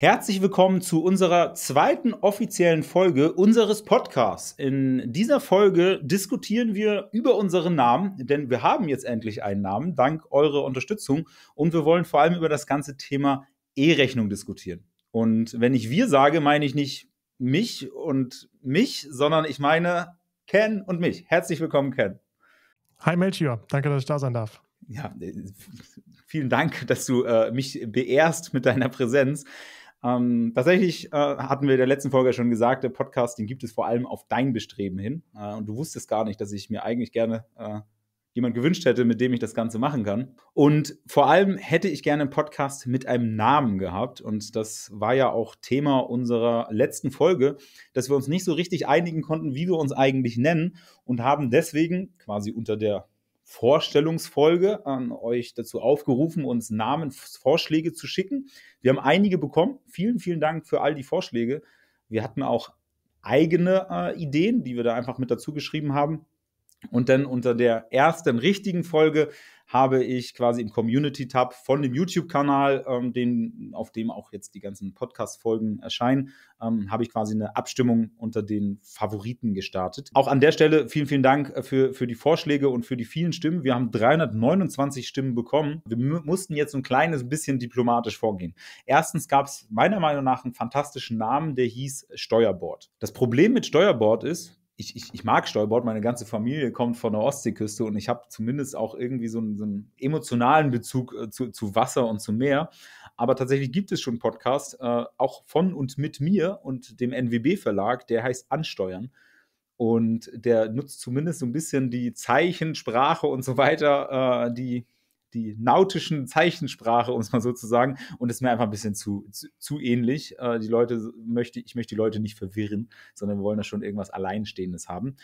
Herzlich willkommen zu unserer zweiten offiziellen Folge unseres Podcasts. In dieser Folge diskutieren wir über unseren Namen, denn wir haben jetzt endlich einen Namen, dank eurer Unterstützung. Und wir wollen vor allem über das ganze Thema E-Rechnung diskutieren. Und wenn ich wir sage, meine ich nicht mich und mich, sondern ich meine Ken und mich. Herzlich willkommen, Ken. Hi Melchior, danke, dass ich da sein darf. Ja, vielen Dank, dass du mich beehrst mit deiner Präsenz. Tatsächlich hatten wir in der letzten Folge schon gesagt, der Podcast, den gibt es vor allem auf dein Bestreben hin. Und du wusstest gar nicht, dass ich mir eigentlich gerne jemand gewünscht hätte, mit dem ich das Ganze machen kann. Und vor allem hätte ich gerne einen Podcast mit einem Namen gehabt. Und das war ja auch Thema unserer letzten Folge, dass wir uns nicht so richtig einigen konnten, wie wir uns eigentlich nennen. Und haben deswegen quasi unter der Vorstellungsfolge an euch dazu aufgerufen, uns Namensvorschläge zu schicken. Wir haben einige bekommen. Vielen, vielen Dank für all die Vorschläge. Wir hatten auch eigene Ideen, die wir da einfach mit dazu geschrieben haben. Und dann unter der ersten richtigen Folge habe ich quasi im Community-Tab von dem YouTube-Kanal, auf dem auch jetzt die ganzen Podcast-Folgen erscheinen, habe ich quasi eine Abstimmung unter den Favoriten gestartet. Auch an der Stelle vielen, vielen Dank für die Vorschläge und für die vielen Stimmen. Wir haben 329 Stimmen bekommen. Wir mussten jetzt ein kleines bisschen diplomatisch vorgehen. Erstens gab es meiner Meinung nach einen fantastischen Namen, der hieß Steuerbord. Das Problem mit Steuerbord ist, ich mag Steuerbord, meine ganze Familie kommt von der Ostseeküste und ich habe zumindest auch irgendwie so einen emotionalen Bezug zu Wasser und zu Meer. Aber tatsächlich gibt es schon einen Podcast, auch von und mit mir und dem NWB-Verlag, der heißt Ansteuern. Und der nutzt zumindest so ein bisschen die Zeichensprache und so weiter, die nautischen Zeichensprache, um es mal so zu sagen. Und ist mir einfach ein bisschen zu ähnlich. Ich möchte die Leute nicht verwirren, sondern wir wollen da schon irgendwas Alleinstehendes haben.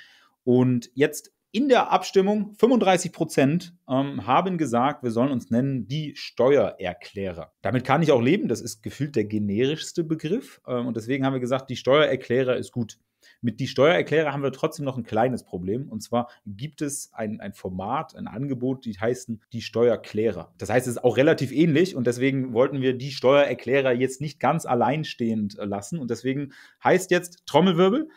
Und jetzt in der Abstimmung 35% haben gesagt, wir sollen uns nennen die Steuererklärer. Damit kann ich auch leben. Das ist gefühlt der generischste Begriff. Und deswegen haben wir gesagt, die Steuererklärer ist gut. Mit die Steuererklärer haben wir trotzdem noch ein kleines Problem. Und zwar gibt es ein Format, ein Angebot, die heißen die Steuererklärer. Das heißt, es ist auch relativ ähnlich und deswegen wollten wir die Steuererklärer jetzt nicht ganz alleinstehend lassen. Und deswegen heißt jetzt, Trommelwirbel,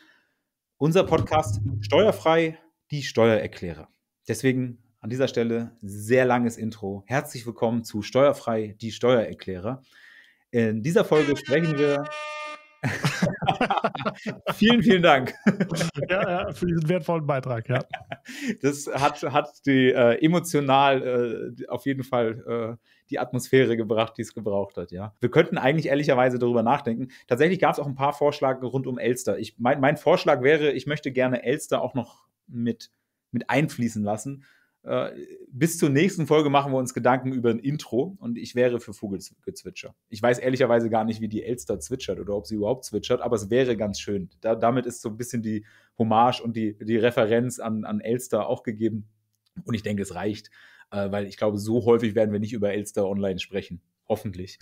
unser Podcast Steuerfrei, die Steuererklärer. Deswegen an dieser Stelle sehr langes Intro. Herzlich willkommen zu Steuerfrei, die Steuererklärer. In dieser Folge sprechen wir... Vielen, vielen Dank. Ja, für diesen wertvollen Beitrag. Ja. Das hat die emotional auf jeden Fall die Atmosphäre gebracht, die es gebraucht hat. Ja. Wir könnten eigentlich ehrlicherweise darüber nachdenken. Tatsächlich gab es auch ein paar Vorschläge rund um Elster. Mein Vorschlag wäre, ich möchte gerne Elster auch noch mit einfließen lassen. Bis zur nächsten Folge machen wir uns Gedanken über ein Intro und ich wäre für Vogelgezwitscher. Ich weiß ehrlicherweise gar nicht, wie die Elster zwitschert oder ob sie überhaupt zwitschert, aber es wäre ganz schön. Damit ist so ein bisschen die Hommage und die Referenz an Elster auch gegeben und ich denke, es reicht, weil ich glaube, so häufig werden wir nicht über Elster online sprechen. Hoffentlich.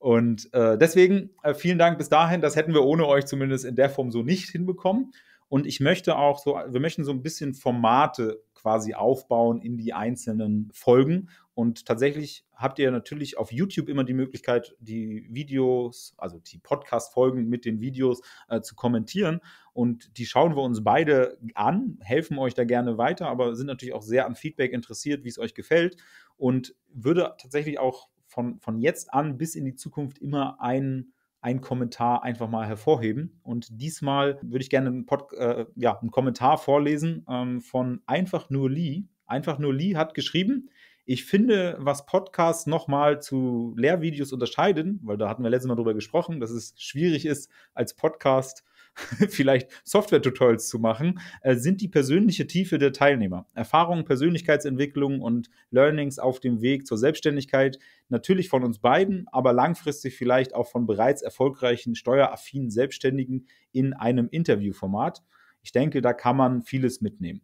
Und deswegen vielen Dank bis dahin. Das hätten wir ohne euch zumindest in der Form so nicht hinbekommen. Und ich möchte auch wir möchten so ein bisschen Formate quasi aufbauen in die einzelnen Folgen. Und tatsächlich habt ihr natürlich auf YouTube immer die Möglichkeit, die Videos, also die Podcast-Folgen mit den Videos zu kommentieren. Und die schauen wir uns beide an, helfen euch da gerne weiter, aber sind natürlich auch sehr an Feedback interessiert, wie es euch gefällt. Und würde tatsächlich auch von jetzt an bis in die Zukunft immer einen Kommentar einfach mal hervorheben. Und diesmal würde ich gerne einen Kommentar vorlesen von Einfach nur Lee. Einfach nur Lee hat geschrieben, ich finde, was Podcasts nochmal zu Lehrvideos unterscheiden, weil da hatten wir letztes Mal drüber gesprochen, dass es schwierig ist, als Podcast vielleicht Software-Tutorials zu machen, sind die persönliche Tiefe der Teilnehmer. Erfahrungen, Persönlichkeitsentwicklung und Learnings auf dem Weg zur Selbstständigkeit, natürlich von uns beiden, aber langfristig vielleicht auch von bereits erfolgreichen, steueraffinen Selbstständigen in einem Interviewformat. Ich denke, da kann man vieles mitnehmen.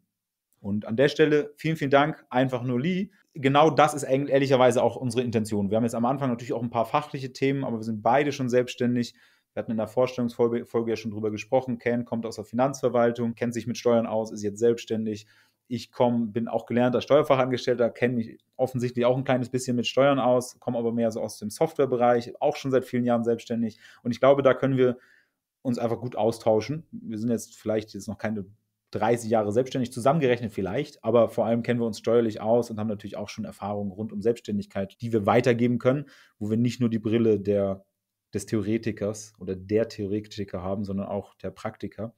Und an der Stelle vielen, vielen Dank, Einfach nur Lee. Genau das ist ehrlicherweise auch unsere Intention. Wir haben jetzt am Anfang natürlich auch ein paar fachliche Themen, aber wir sind beide schon selbstständig. Wir hatten in der Vorstellungsfolge ja schon drüber gesprochen. Ken kommt aus der Finanzverwaltung, kennt sich mit Steuern aus, ist jetzt selbstständig. Ich bin auch gelernter Steuerfachangestellter, kenne mich offensichtlich auch ein kleines bisschen mit Steuern aus, komme aber mehr so aus dem Softwarebereich, auch schon seit vielen Jahren selbstständig. Und ich glaube, da können wir uns einfach gut austauschen. Wir sind jetzt vielleicht noch keine 30 Jahre selbstständig, zusammengerechnet vielleicht, aber vor allem kennen wir uns steuerlich aus und haben natürlich auch schon Erfahrungen rund um Selbstständigkeit, die wir weitergeben können, wo wir nicht nur die Brille des Theoretikers oder der Theoretiker haben, sondern auch der Praktiker.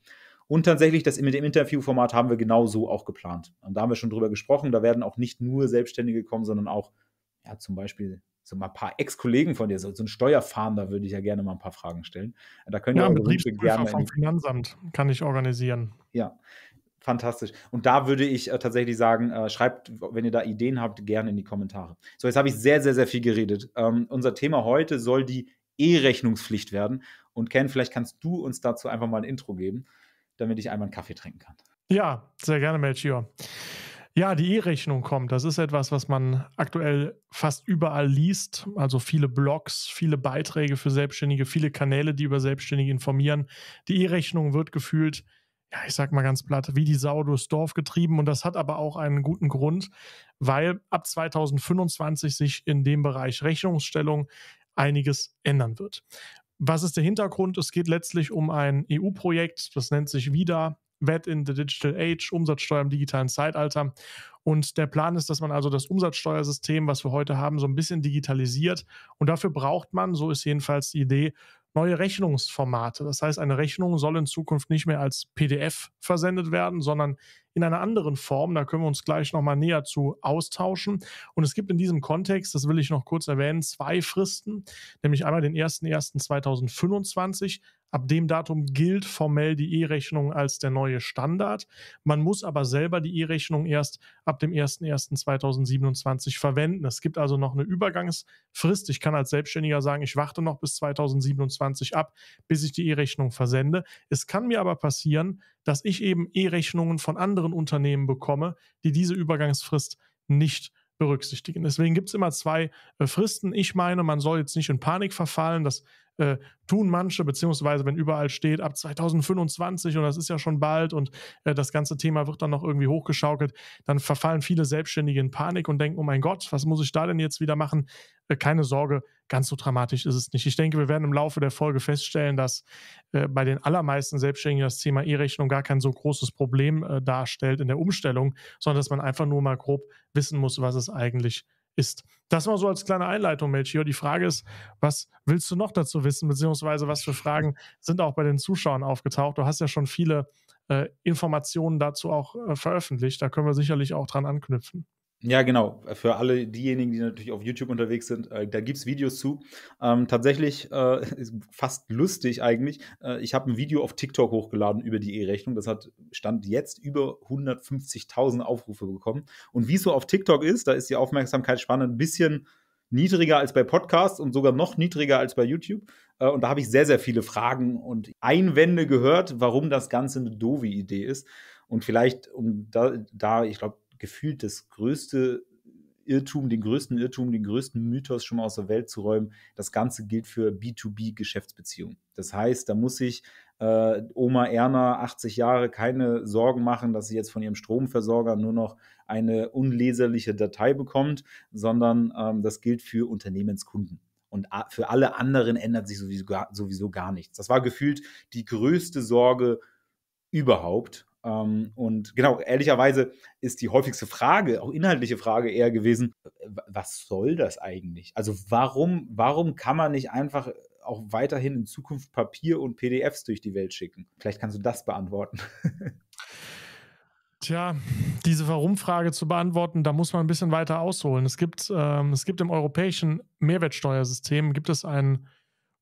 Und tatsächlich, das mit dem Interviewformat haben wir genauso auch geplant. Und da haben wir schon drüber gesprochen. Da werden auch nicht nur Selbstständige kommen, sondern auch, ja, zum Beispiel so mal ein paar Ex-Kollegen von dir. So ein Steuerfahnder würde ich ja gerne mal ein paar Fragen stellen. Da können ja auch Betriebsprüfer vom Finanzamt kann ich organisieren. Ja, fantastisch. Und da würde ich tatsächlich sagen, schreibt, wenn ihr da Ideen habt, gerne in die Kommentare. So, jetzt habe ich sehr, sehr, sehr viel geredet. Unser Thema heute soll die E-Rechnungspflicht werden. Und Ken, vielleicht kannst du uns dazu einfach mal ein Intro geben, damit ich einmal einen Kaffee trinken kann. Ja, sehr gerne, Melchior. Ja, die E-Rechnung kommt. Das ist etwas, was man aktuell fast überall liest. Also viele Blogs, viele Beiträge für Selbstständige, viele Kanäle, die über Selbstständige informieren. Die E-Rechnung wird gefühlt, ja, ich sag mal ganz platt, wie die Sau durchs Dorf getrieben. Und das hat aber auch einen guten Grund, weil ab 2025 sich in dem Bereich Rechnungsstellung einiges ändern wird. Was ist der Hintergrund? Es geht letztlich um ein EU-Projekt, das nennt sich ViDA, VAT in the Digital Age, Umsatzsteuer im digitalen Zeitalter. Und der Plan ist, dass man also das Umsatzsteuersystem, was wir heute haben, so ein bisschen digitalisiert. Und dafür braucht man, so ist jedenfalls die Idee, neue Rechnungsformate. Das heißt, eine Rechnung soll in Zukunft nicht mehr als PDF versendet werden, sondern in einer anderen Form. Da können wir uns gleich nochmal näher zu austauschen. Und es gibt in diesem Kontext, das will ich noch kurz erwähnen, zwei Fristen, nämlich einmal den 01.01.2025. Ab dem Datum gilt formell die E-Rechnung als der neue Standard. Man muss aber selber die E-Rechnung erst ab dem 01.01.2027 verwenden. Es gibt also noch eine Übergangsfrist. Ich kann als Selbstständiger sagen, ich warte noch bis 2027 ab, bis ich die E-Rechnung versende. Es kann mir aber passieren, dass ich eben E-Rechnungen von anderen Unternehmen bekomme, die diese Übergangsfrist nicht berücksichtigen. Deswegen gibt es immer zwei Fristen. Ich meine, man soll jetzt nicht in Panik verfallen. Das tun manche, beziehungsweise wenn überall steht, ab 2025 und das ist ja schon bald und das ganze Thema wird dann noch irgendwie hochgeschaukelt, dann verfallen viele Selbstständige in Panik und denken, oh mein Gott, was muss ich da denn jetzt wieder machen? Keine Sorge, ganz so dramatisch ist es nicht. Ich denke, wir werden im Laufe der Folge feststellen, dass bei den allermeisten Selbstständigen das Thema E-Rechnung gar kein so großes Problem darstellt in der Umstellung, sondern dass man einfach nur mal grob wissen muss, was es eigentlich ist. Das mal so als kleine Einleitung, Melchior. Die Frage ist, was willst du noch dazu wissen, beziehungsweise was für Fragen sind auch bei den Zuschauern aufgetaucht? Du hast ja schon viele Informationen dazu auch veröffentlicht. Da können wir sicherlich auch dran anknüpfen. Ja, genau. Für alle diejenigen, die natürlich auf YouTube unterwegs sind, da gibt es Videos zu. Tatsächlich ist fast lustig eigentlich. Ich habe ein Video auf TikTok hochgeladen über die E-Rechnung. Das hat Stand jetzt über 150.000 Aufrufe bekommen. Und wie es so auf TikTok ist, da ist die Aufmerksamkeitsspanne ein bisschen niedriger als bei Podcasts und sogar noch niedriger als bei YouTube. Und da habe ich sehr, sehr viele Fragen und Einwände gehört, warum das Ganze eine doofe Idee ist. Und vielleicht, ich glaube, gefühlt den größten Mythos schon mal aus der Welt zu räumen. Das Ganze gilt für B2B-Geschäftsbeziehungen. Das heißt, da muss sich Oma Erna, 80 Jahre, keine Sorgen machen, dass sie jetzt von ihrem Stromversorger nur noch eine unleserliche Datei bekommt, sondern das gilt für Unternehmenskunden. Und für alle anderen ändert sich sowieso gar nichts. Das war gefühlt die größte Sorge überhaupt. Und genau, ehrlicherweise ist die häufigste Frage, auch inhaltliche Frage eher gewesen, was soll das eigentlich? Also warum kann man nicht einfach auch weiterhin in Zukunft Papier und PDFs durch die Welt schicken? Vielleicht kannst du das beantworten. Tja, diese Warum-Frage zu beantworten, da muss man ein bisschen weiter ausholen. Es gibt im europäischen Mehrwertsteuersystem ein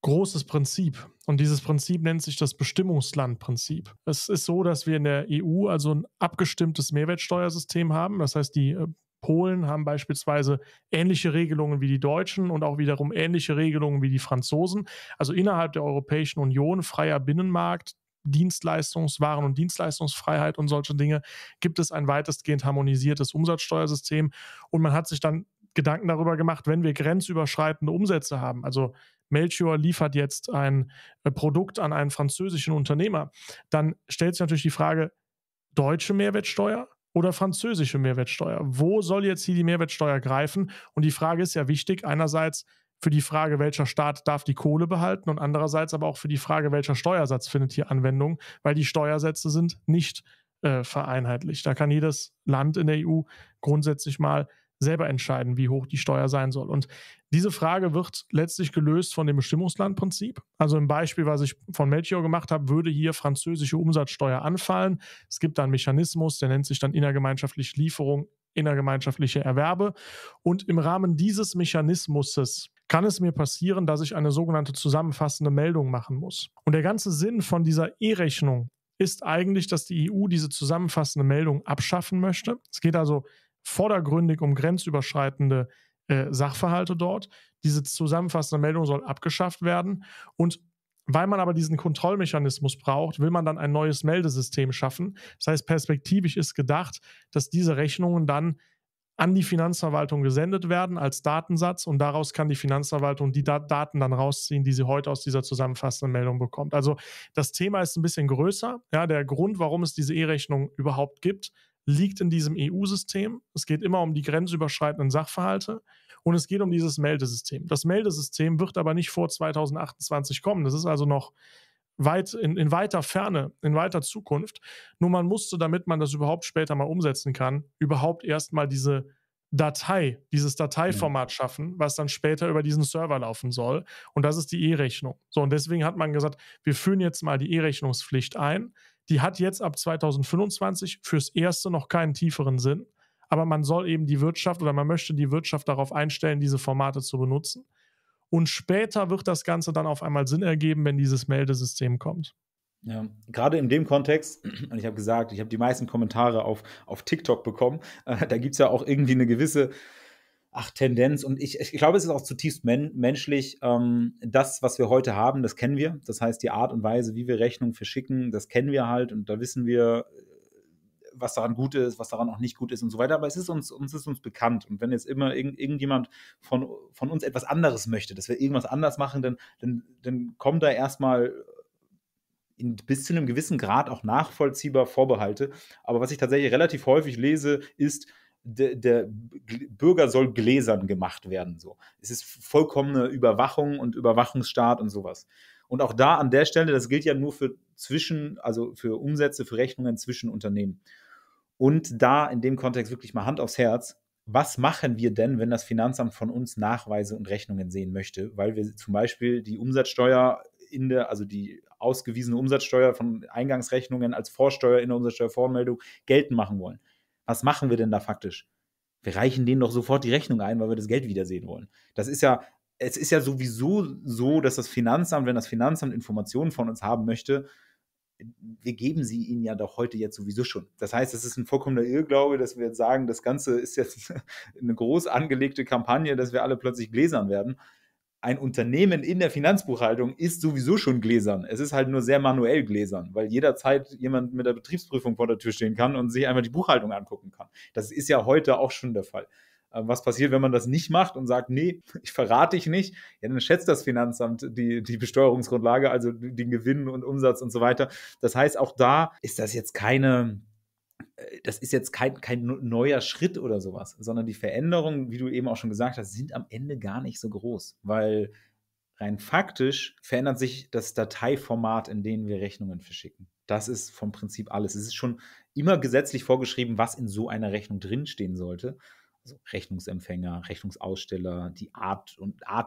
großes Prinzip. Und dieses Prinzip nennt sich das Bestimmungslandprinzip. Es ist so, dass wir in der EU also ein abgestimmtes Mehrwertsteuersystem haben. Das heißt, die Polen haben beispielsweise ähnliche Regelungen wie die Deutschen und auch wiederum ähnliche Regelungen wie die Franzosen. Also innerhalb der Europäischen Union, freier Binnenmarkt, Dienstleistungswaren und Dienstleistungsfreiheit und solche Dinge, gibt es ein weitestgehend harmonisiertes Umsatzsteuersystem. Und man hat sich dann Gedanken darüber gemacht, wenn wir grenzüberschreitende Umsätze haben, also Melchior liefert jetzt ein Produkt an einen französischen Unternehmer, dann stellt sich natürlich die Frage, deutsche Mehrwertsteuer, oder französische Mehrwertsteuer? Wo soll jetzt hier die Mehrwertsteuer greifen? Und die Frage ist ja wichtig, einerseits für die Frage, welcher Staat darf die Kohle behalten, und andererseits aber auch für die Frage, welcher Steuersatz findet hier Anwendung, weil die Steuersätze sind nicht vereinheitlicht. Da kann jedes Land in der EU grundsätzlich mal selber entscheiden, wie hoch die Steuer sein soll. Und diese Frage wird letztlich gelöst von dem Bestimmungslandprinzip. Also im Beispiel, was ich von Melchior gemacht habe, würde hier französische Umsatzsteuer anfallen. Es gibt da einen Mechanismus, der nennt sich dann innergemeinschaftliche Lieferung, innergemeinschaftliche Erwerbe. Und im Rahmen dieses Mechanismus kann es mir passieren, dass ich eine sogenannte zusammenfassende Meldung machen muss. Und der ganze Sinn von dieser E-Rechnung ist eigentlich, dass die EU diese zusammenfassende Meldung abschaffen möchte. Es geht also vordergründig um grenzüberschreitende Sachverhalte dort. Diese zusammenfassende Meldung soll abgeschafft werden. Und weil man aber diesen Kontrollmechanismus braucht, will man dann ein neues Meldesystem schaffen. Das heißt, perspektivisch ist gedacht, dass diese Rechnungen dann an die Finanzverwaltung gesendet werden als Datensatz, und daraus kann die Finanzverwaltung die Daten dann rausziehen, die sie heute aus dieser zusammenfassenden Meldung bekommt. Also das Thema ist ein bisschen größer. Ja, der Grund, warum es diese E-Rechnung überhaupt gibt, liegt in diesem EU-System. Es geht immer um die grenzüberschreitenden Sachverhalte und es geht um dieses Meldesystem. Das Meldesystem wird aber nicht vor 2028 kommen. Das ist also noch weit in weiter Ferne, in weiter Zukunft. Nur man musste, damit man das überhaupt später mal umsetzen kann, überhaupt erstmal diese Datei, dieses Dateiformat schaffen, was dann später über diesen Server laufen soll. Und das ist die E-Rechnung. So, und deswegen hat man gesagt, wir führen jetzt mal die E-Rechnungspflicht ein. Die hat jetzt ab 2025 fürs Erste noch keinen tieferen Sinn. Aber man soll eben die Wirtschaft, oder man möchte die Wirtschaft darauf einstellen, diese Formate zu benutzen. Und später wird das Ganze dann auf einmal Sinn ergeben, wenn dieses Meldesystem kommt. Ja, gerade in dem Kontext, und ich habe gesagt, ich habe die meisten Kommentare auf TikTok bekommen, da gibt es ja auch irgendwie eine gewisse Tendenz, und ich glaube, es ist auch zutiefst menschlich. Das, was wir heute haben, das kennen wir. Das heißt, die Art und Weise, wie wir Rechnungen verschicken, das kennen wir halt, und da wissen wir, was daran gut ist, was daran auch nicht gut ist und so weiter, aber es ist uns bekannt, und wenn jetzt immer irgendjemand von uns etwas anderes möchte, dass wir irgendwas anders machen, dann kommen da erstmal bis zu einem gewissen Grad auch nachvollziehbar Vorbehalte, aber was ich tatsächlich relativ häufig lese, ist, der Bürger soll gläsern gemacht werden. So. Es ist vollkommene Überwachung und Überwachungsstaat und sowas. Und auch da an der Stelle, das gilt ja nur für Umsätze, für Rechnungen zwischen Unternehmen. Und da in dem Kontext wirklich mal Hand aufs Herz, was machen wir denn, wenn das Finanzamt von uns Nachweise und Rechnungen sehen möchte? Weil wir zum Beispiel die Umsatzsteuer also die ausgewiesene Umsatzsteuer von Eingangsrechnungen als Vorsteuer in der Umsatzsteuervoranmeldung geltend machen wollen. Was machen wir denn da faktisch? Wir reichen denen doch sofort die Rechnung ein, weil wir das Geld wiedersehen wollen. Es ist ja sowieso so, dass das Finanzamt, wenn das Finanzamt Informationen von uns haben möchte, wir geben sie ihnen ja doch heute jetzt sowieso schon. Das heißt, es ist ein vollkommener Irrglaube, dass wir jetzt sagen, das Ganze ist jetzt eine groß angelegte Kampagne, dass wir alle plötzlich gläsern werden. Ein Unternehmen in der Finanzbuchhaltung ist sowieso schon gläsern. Es ist halt nur sehr manuell gläsern, weil jederzeit jemand mit der Betriebsprüfung vor der Tür stehen kann und sich einmal die Buchhaltung angucken kann. Das ist ja heute auch schon der Fall. Was passiert, wenn man das nicht macht und sagt, nee, ich verrate dich nicht? Ja, dann schätzt das Finanzamt die Besteuerungsgrundlage, also den Gewinn und Umsatz und so weiter. Das heißt, auch da ist das jetzt kein neuer Schritt oder sowas, sondern die Veränderungen, wie du eben auch schon gesagt hast, sind am Ende gar nicht so groß, weil rein faktisch verändert sich das Dateiformat, in dem wir Rechnungen verschicken. Das ist vom Prinzip alles. Es ist schon immer gesetzlich vorgeschrieben, was in so einer Rechnung drinstehen sollte. Also Rechnungsempfänger, Rechnungsaussteller, die Art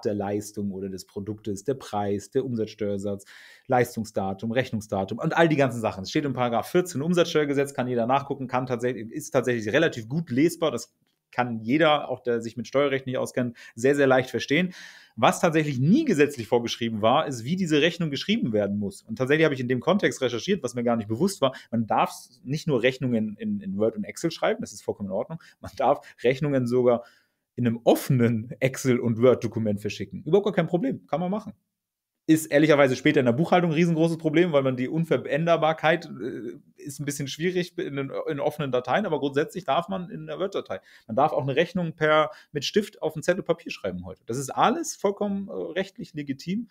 der Leistung oder des Produktes, der Preis, der Umsatzsteuersatz, Leistungsdatum, Rechnungsdatum und all die ganzen Sachen. Es steht in Paragraph 14 Umsatzsteuergesetz, kann jeder nachgucken, ist tatsächlich relativ gut lesbar. Das kann jeder, auch der sich mit Steuerrecht nicht auskennt, sehr, sehr leicht verstehen. Was tatsächlich nie gesetzlich vorgeschrieben war, ist, wie diese Rechnung geschrieben werden muss. Und tatsächlich habe ich in dem Kontext recherchiert, was mir gar nicht bewusst war. Man darf nicht nur Rechnungen in Word und Excel schreiben, das ist vollkommen in Ordnung. Man darf Rechnungen sogar in einem offenen Excel- und Word-Dokument verschicken. Überhaupt gar kein Problem, kann man machen. Ist ehrlicherweise später in der Buchhaltung ein riesengroßes Problem, weil man die Unveränderbarkeit ist ein bisschen schwierig in offenen Dateien, aber grundsätzlich darf man in der Word-Datei. Man darf auch eine Rechnung mit Stift auf einen Zettel Papier schreiben heute. Das ist alles vollkommen rechtlich legitim,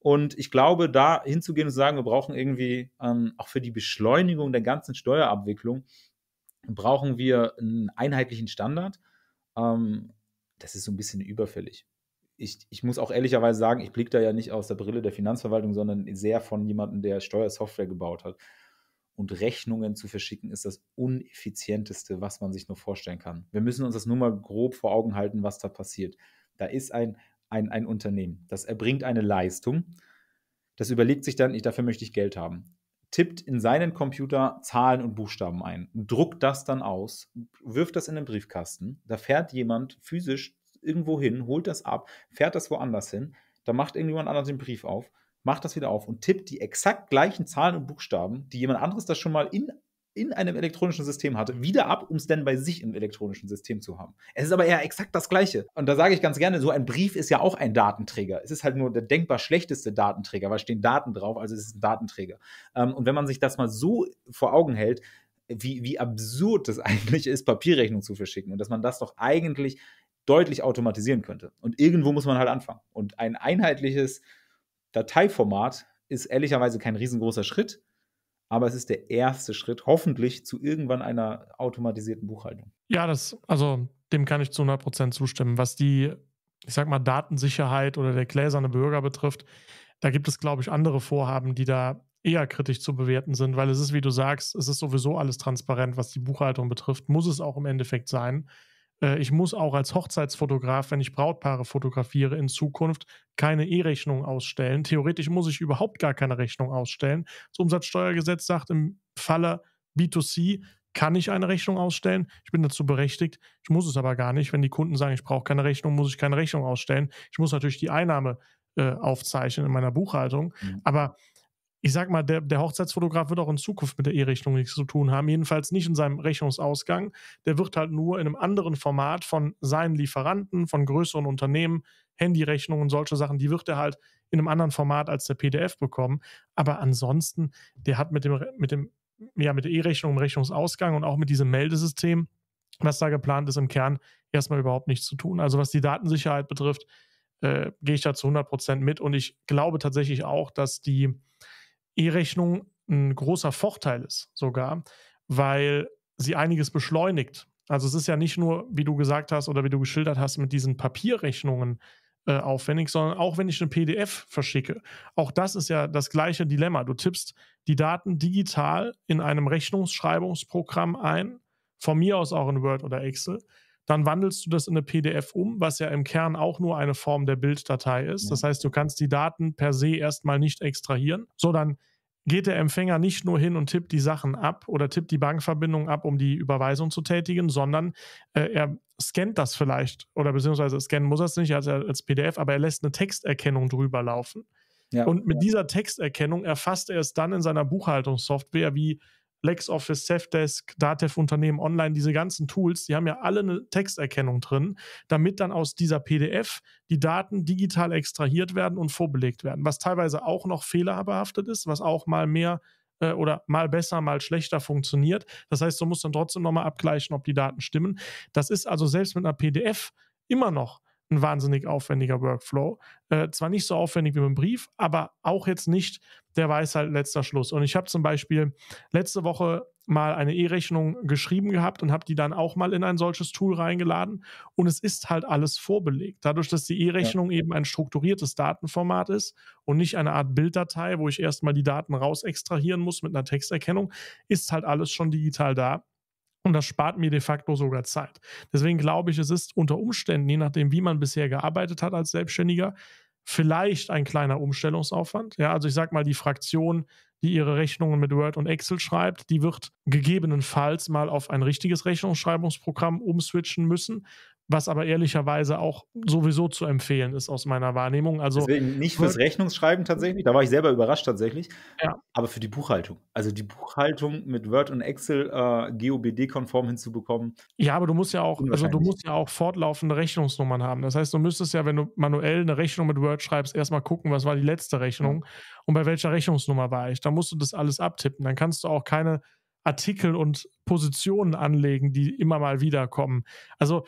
und ich glaube, da hinzugehen und zu sagen, wir brauchen irgendwie auch für die Beschleunigung der ganzen Steuerabwicklung brauchen wir einen einheitlichen Standard. Das ist so ein bisschen überfällig. Ich muss auch ehrlicherweise sagen, ich blicke da ja nicht aus der Brille der Finanzverwaltung, sondern sehr von jemandem, der Steuersoftware gebaut hat. Und Rechnungen zu verschicken ist das Uneffizienteste, was man sich nur vorstellen kann. Wir müssen uns das nur mal grob vor Augen halten, was da passiert. Da ist ein Unternehmen, das erbringt eine Leistung, das überlegt sich dann, dafür möchte ich Geld haben, tippt in seinen Computer Zahlen und Buchstaben ein, druckt das dann aus, wirft das in den Briefkasten, da fährt jemand physisch irgendwo hin, holt das ab, fährt das woanders hin, da macht irgendjemand anders den Brief auf, macht das wieder auf und tippt die exakt gleichen Zahlen und Buchstaben, die jemand anderes das schon mal in einem elektronischen System hatte, wieder ab, um es dann bei sich im elektronischen System zu haben. Es ist aber eher exakt das Gleiche. Und da sage ich ganz gerne, so ein Brief ist ja auch ein Datenträger. Es ist halt nur der denkbar schlechteste Datenträger, weil stehen Daten drauf, also es ist ein Datenträger. Und wenn man sich das mal so vor Augen hält, wie absurd das eigentlich ist, Papierrechnung zu verschicken und dass man das doch eigentlich deutlich automatisieren könnte. Und irgendwo muss man halt anfangen. Und ein einheitliches Dateiformat ist ehrlicherweise kein riesengroßer Schritt, aber es ist der erste Schritt, hoffentlich zu irgendwann einer automatisierten Buchhaltung. Ja, dem kann ich zu 100% zustimmen. Was die, ich sag mal, Datensicherheit oder der gläserne Bürger betrifft, da gibt es, glaube ich, andere Vorhaben, die da eher kritisch zu bewerten sind, weil es ist, wie du sagst, es ist sowieso alles transparent, was die Buchhaltung betrifft, muss es auch im Endeffekt sein. Ich muss auch als Hochzeitsfotograf, wenn ich Brautpaare fotografiere, in Zukunft keine E-Rechnung ausstellen. Theoretisch muss ich überhaupt gar keine Rechnung ausstellen. Das Umsatzsteuergesetz sagt, im Falle B2C kann ich eine Rechnung ausstellen. Ich bin dazu berechtigt. Ich muss es aber gar nicht. Wenn die Kunden sagen, ich brauche keine Rechnung, muss ich keine Rechnung ausstellen. Ich muss natürlich die Einnahme aufzeichnen in meiner Buchhaltung. Aber ich sag mal, der Hochzeitsfotograf wird auch in Zukunft mit der E-Rechnung nichts zu tun haben, jedenfalls nicht in seinem Rechnungsausgang. Der wird halt nur in einem anderen Format von seinen Lieferanten, von größeren Unternehmen, Handyrechnungen und solche Sachen, die wird er halt in einem anderen Format als der PDF bekommen. Aber ansonsten, der hat mit der E-Rechnung im Rechnungsausgang und auch mit diesem Meldesystem, was da geplant ist, im Kern erstmal überhaupt nichts zu tun. Also was die Datensicherheit betrifft, gehe ich da zu 100% mit. Und ich glaube tatsächlich auch, dass die E-Rechnung ein großer Vorteil ist sogar, weil sie einiges beschleunigt. Also es ist ja nicht nur, wie du gesagt hast oder wie du geschildert hast, mit diesen Papierrechnungen aufwendig, sondern auch wenn ich eine PDF verschicke. Auch das ist ja das gleiche Dilemma. Du tippst die Daten digital in einem Rechnungsschreibungsprogramm ein, von mir aus auch in Word oder Excel. Dann wandelst du das in eine PDF um, was ja im Kern auch nur eine Form der Bilddatei ist. Das heißt, du kannst die Daten per se erstmal nicht extrahieren, sondern geht der Empfänger nicht nur hin und tippt die Sachen ab oder tippt die Bankverbindung ab, um die Überweisung zu tätigen, sondern er scannt das vielleicht oder beziehungsweise scannen muss er es nicht als PDF, aber er lässt eine Texterkennung drüber laufen. Ja, und mit dieser Texterkennung erfasst er es dann in seiner Buchhaltungssoftware wie LexOffice, Sevdesk, DATEV, Unternehmen online, diese ganzen Tools, die haben ja alle eine Texterkennung drin, damit dann aus dieser PDF die Daten digital extrahiert werden und vorbelegt werden, was teilweise auch noch fehlerbehaftet ist, was auch mal mehr oder mal besser, mal schlechter funktioniert. Das heißt, du musst dann trotzdem nochmal abgleichen, ob die Daten stimmen. Das ist also selbst mit einer PDF immer noch ein wahnsinnig aufwendiger Workflow. Zwar nicht so aufwendig wie mit dem Brief, aber auch jetzt nicht der Weisheit letzter Schluss. Und ich habe zum Beispiel letzte Woche mal eine E-Rechnung geschrieben gehabt und habe die dann auch mal in ein solches Tool reingeladen. Und es ist halt alles vorbelegt. Dadurch, dass die E-Rechnung eben ein strukturiertes Datenformat ist und nicht eine Art Bilddatei, wo ich erstmal die Daten raus extrahieren muss mit einer Texterkennung, ist halt alles schon digital da. Und das spart mir de facto sogar Zeit. Deswegen glaube ich, es ist unter Umständen, je nachdem, wie man bisher gearbeitet hat als Selbstständiger, vielleicht ein kleiner Umstellungsaufwand. Ja, also ich sage mal, die Fraktion, die ihre Rechnungen mit Word und Excel schreibt, die wird gegebenenfalls mal auf ein richtiges Rechnungsschreibungsprogramm umswitchen müssen, was aber ehrlicherweise auch sowieso zu empfehlen ist aus meiner Wahrnehmung. Also deswegen nicht fürs Rechnungsschreiben tatsächlich, da war ich selber überrascht tatsächlich, aber für die Buchhaltung. Also die Buchhaltung mit Word und Excel GOBD-konform hinzubekommen. Ja, aber du musst ja auch fortlaufende Rechnungsnummern haben. Das heißt, du müsstest ja, wenn du manuell eine Rechnung mit Word schreibst, erstmal gucken, was war die letzte Rechnung und bei welcher Rechnungsnummer war ich. Da musst du das alles abtippen. Dann kannst du auch keine Artikel und Positionen anlegen, die immer mal wiederkommen. Also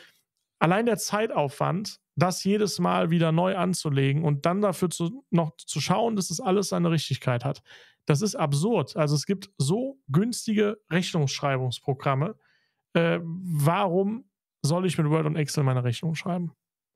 allein der Zeitaufwand, das jedes Mal wieder neu anzulegen und dann dafür noch zu schauen, dass das alles seine Richtigkeit hat, das ist absurd. Also es gibt so günstige Rechnungsschreibungsprogramme, warum soll ich mit Word und Excel meine Rechnung schreiben?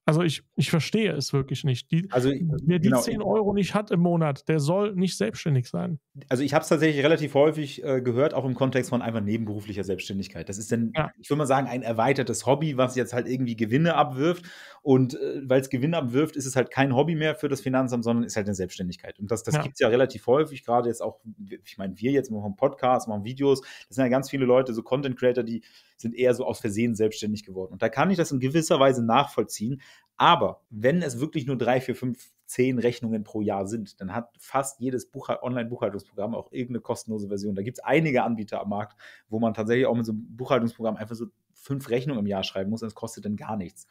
Also ich verstehe es wirklich nicht. Wer die 10 Euro nicht hat im Monat, der soll nicht selbstständig sein. Also ich habe es tatsächlich relativ häufig gehört, auch im Kontext von einfach nebenberuflicher Selbstständigkeit. Das ist dann, ich würde mal sagen, ein erweitertes Hobby, was jetzt halt irgendwie Gewinne abwirft. Und weil es Gewinne abwirft, ist es halt kein Hobby mehr für das Finanzamt, sondern ist halt eine Selbstständigkeit. Und das gibt es ja relativ häufig, gerade jetzt auch, ich meine, wir jetzt machen Podcasts, machen Videos. Das sind ja ganz viele Leute, so Content-Creator, die sind eher so aus Versehen selbstständig geworden. Und da kann ich das in gewisser Weise nachvollziehen. Aber wenn es wirklich nur 3, 4, 5, 10 Rechnungen pro Jahr sind, dann hat fast jedes Online-Buchhaltungsprogramm auch irgendeine kostenlose Version. Da gibt es einige Anbieter am Markt, wo man tatsächlich auch mit so einem Buchhaltungsprogramm einfach so 5 Rechnungen im Jahr schreiben muss, und es kostet dann gar nichts.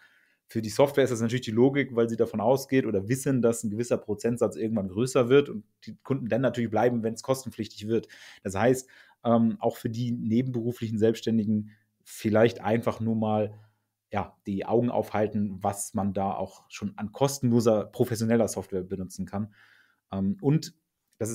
Für die Software ist das natürlich die Logik, weil sie davon ausgeht oder wissen, dass ein gewisser Prozentsatz irgendwann größer wird und die Kunden dann natürlich bleiben, wenn es kostenpflichtig wird. Das heißt, auch für die nebenberuflichen Selbstständigen vielleicht einfach nur mal die Augen aufhalten, was man da auch schon an kostenloser, professioneller Software benutzen kann. Und wir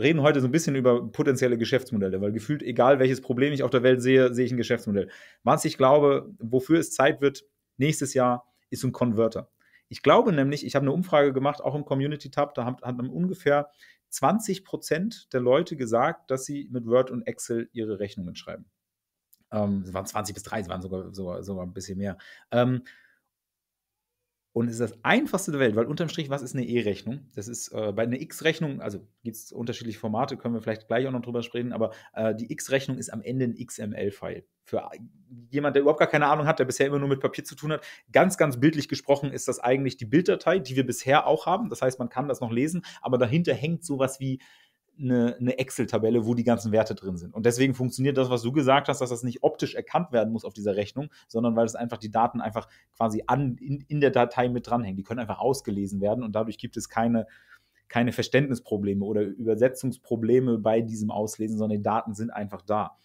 reden heute so ein bisschen über potenzielle Geschäftsmodelle, weil gefühlt, egal welches Problem ich auf der Welt sehe, sehe ich ein Geschäftsmodell. Was ich glaube, wofür es Zeit wird nächstes Jahr, ist ein Konverter. Ich glaube nämlich, ich habe eine Umfrage gemacht, auch im Community-Tab, da haben ungefähr 20% der Leute gesagt, dass sie mit Word und Excel ihre Rechnungen schreiben. Es waren 20 bis 30, waren sogar ein bisschen mehr. Und es ist das Einfachste der Welt, weil unterm Strich, was ist eine E-Rechnung? Das ist bei einer X-Rechnung, also gibt es unterschiedliche Formate, können wir vielleicht gleich auch noch drüber sprechen, aber die X-Rechnung ist am Ende ein XML-File. Für jemand, der überhaupt gar keine Ahnung hat, der bisher immer nur mit Papier zu tun hat, ganz, ganz bildlich gesprochen ist das eigentlich die Bilddatei, die wir bisher auch haben. Das heißt, man kann das noch lesen, aber dahinter hängt sowas wie eine Excel-Tabelle, wo die ganzen Werte drin sind. Und deswegen funktioniert das, was du gesagt hast, dass das nicht optisch erkannt werden muss auf dieser Rechnung, sondern weil es einfach die Daten einfach quasi in der Datei mit dranhängen. Die können einfach ausgelesen werden und dadurch gibt es keine Verständnisprobleme oder Übersetzungsprobleme bei diesem Auslesen, sondern die Daten sind einfach da.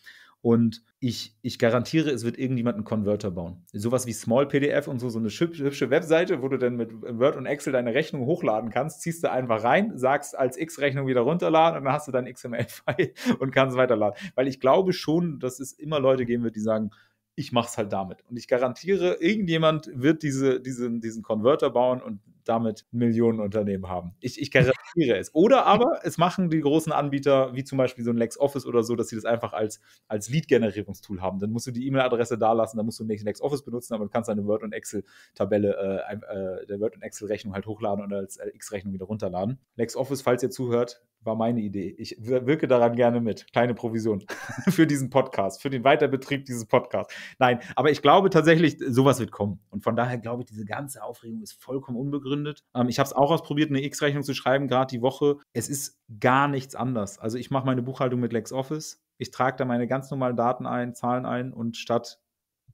Und ich garantiere, es wird irgendjemand einen Konverter bauen. Sowas wie SmallPDF und so eine hübsche Webseite, wo du dann mit Word und Excel deine Rechnung hochladen kannst, ziehst du einfach rein, sagst als X-Rechnung wieder runterladen und dann hast du dein XML-File und kannst weiterladen. Weil ich glaube schon, dass es immer Leute geben wird, die sagen, ich mach's halt damit. Und ich garantiere, irgendjemand wird diesen Konverter bauen und damit Millionen Unternehmen haben. Ich garantiere es. Oder aber es machen die großen Anbieter, wie zum Beispiel so ein LexOffice oder so, dass sie das einfach als Lead-Generierungstool haben. Dann musst du die E-Mail-Adresse da lassen, dann musst du nicht LexOffice benutzen, aber du kannst deine Word- und Excel-Tabelle, der Word- und Excel-Rechnung halt hochladen und als X-Rechnung wieder runterladen. LexOffice, falls ihr zuhört, war meine Idee. Ich wirke daran gerne mit. Kleine Provision für diesen Podcast, für den Weiterbetrieb dieses Podcasts. Nein, aber ich glaube tatsächlich, sowas wird kommen. Und von daher glaube ich, diese ganze Aufregung ist vollkommen unbegründet. Ich habe es auch ausprobiert, eine X-Rechnung zu schreiben, gerade die Woche. Es ist gar nichts anders. Also ich mache meine Buchhaltung mit LexOffice. Ich trage da meine ganz normalen Daten ein, Zahlen ein und statt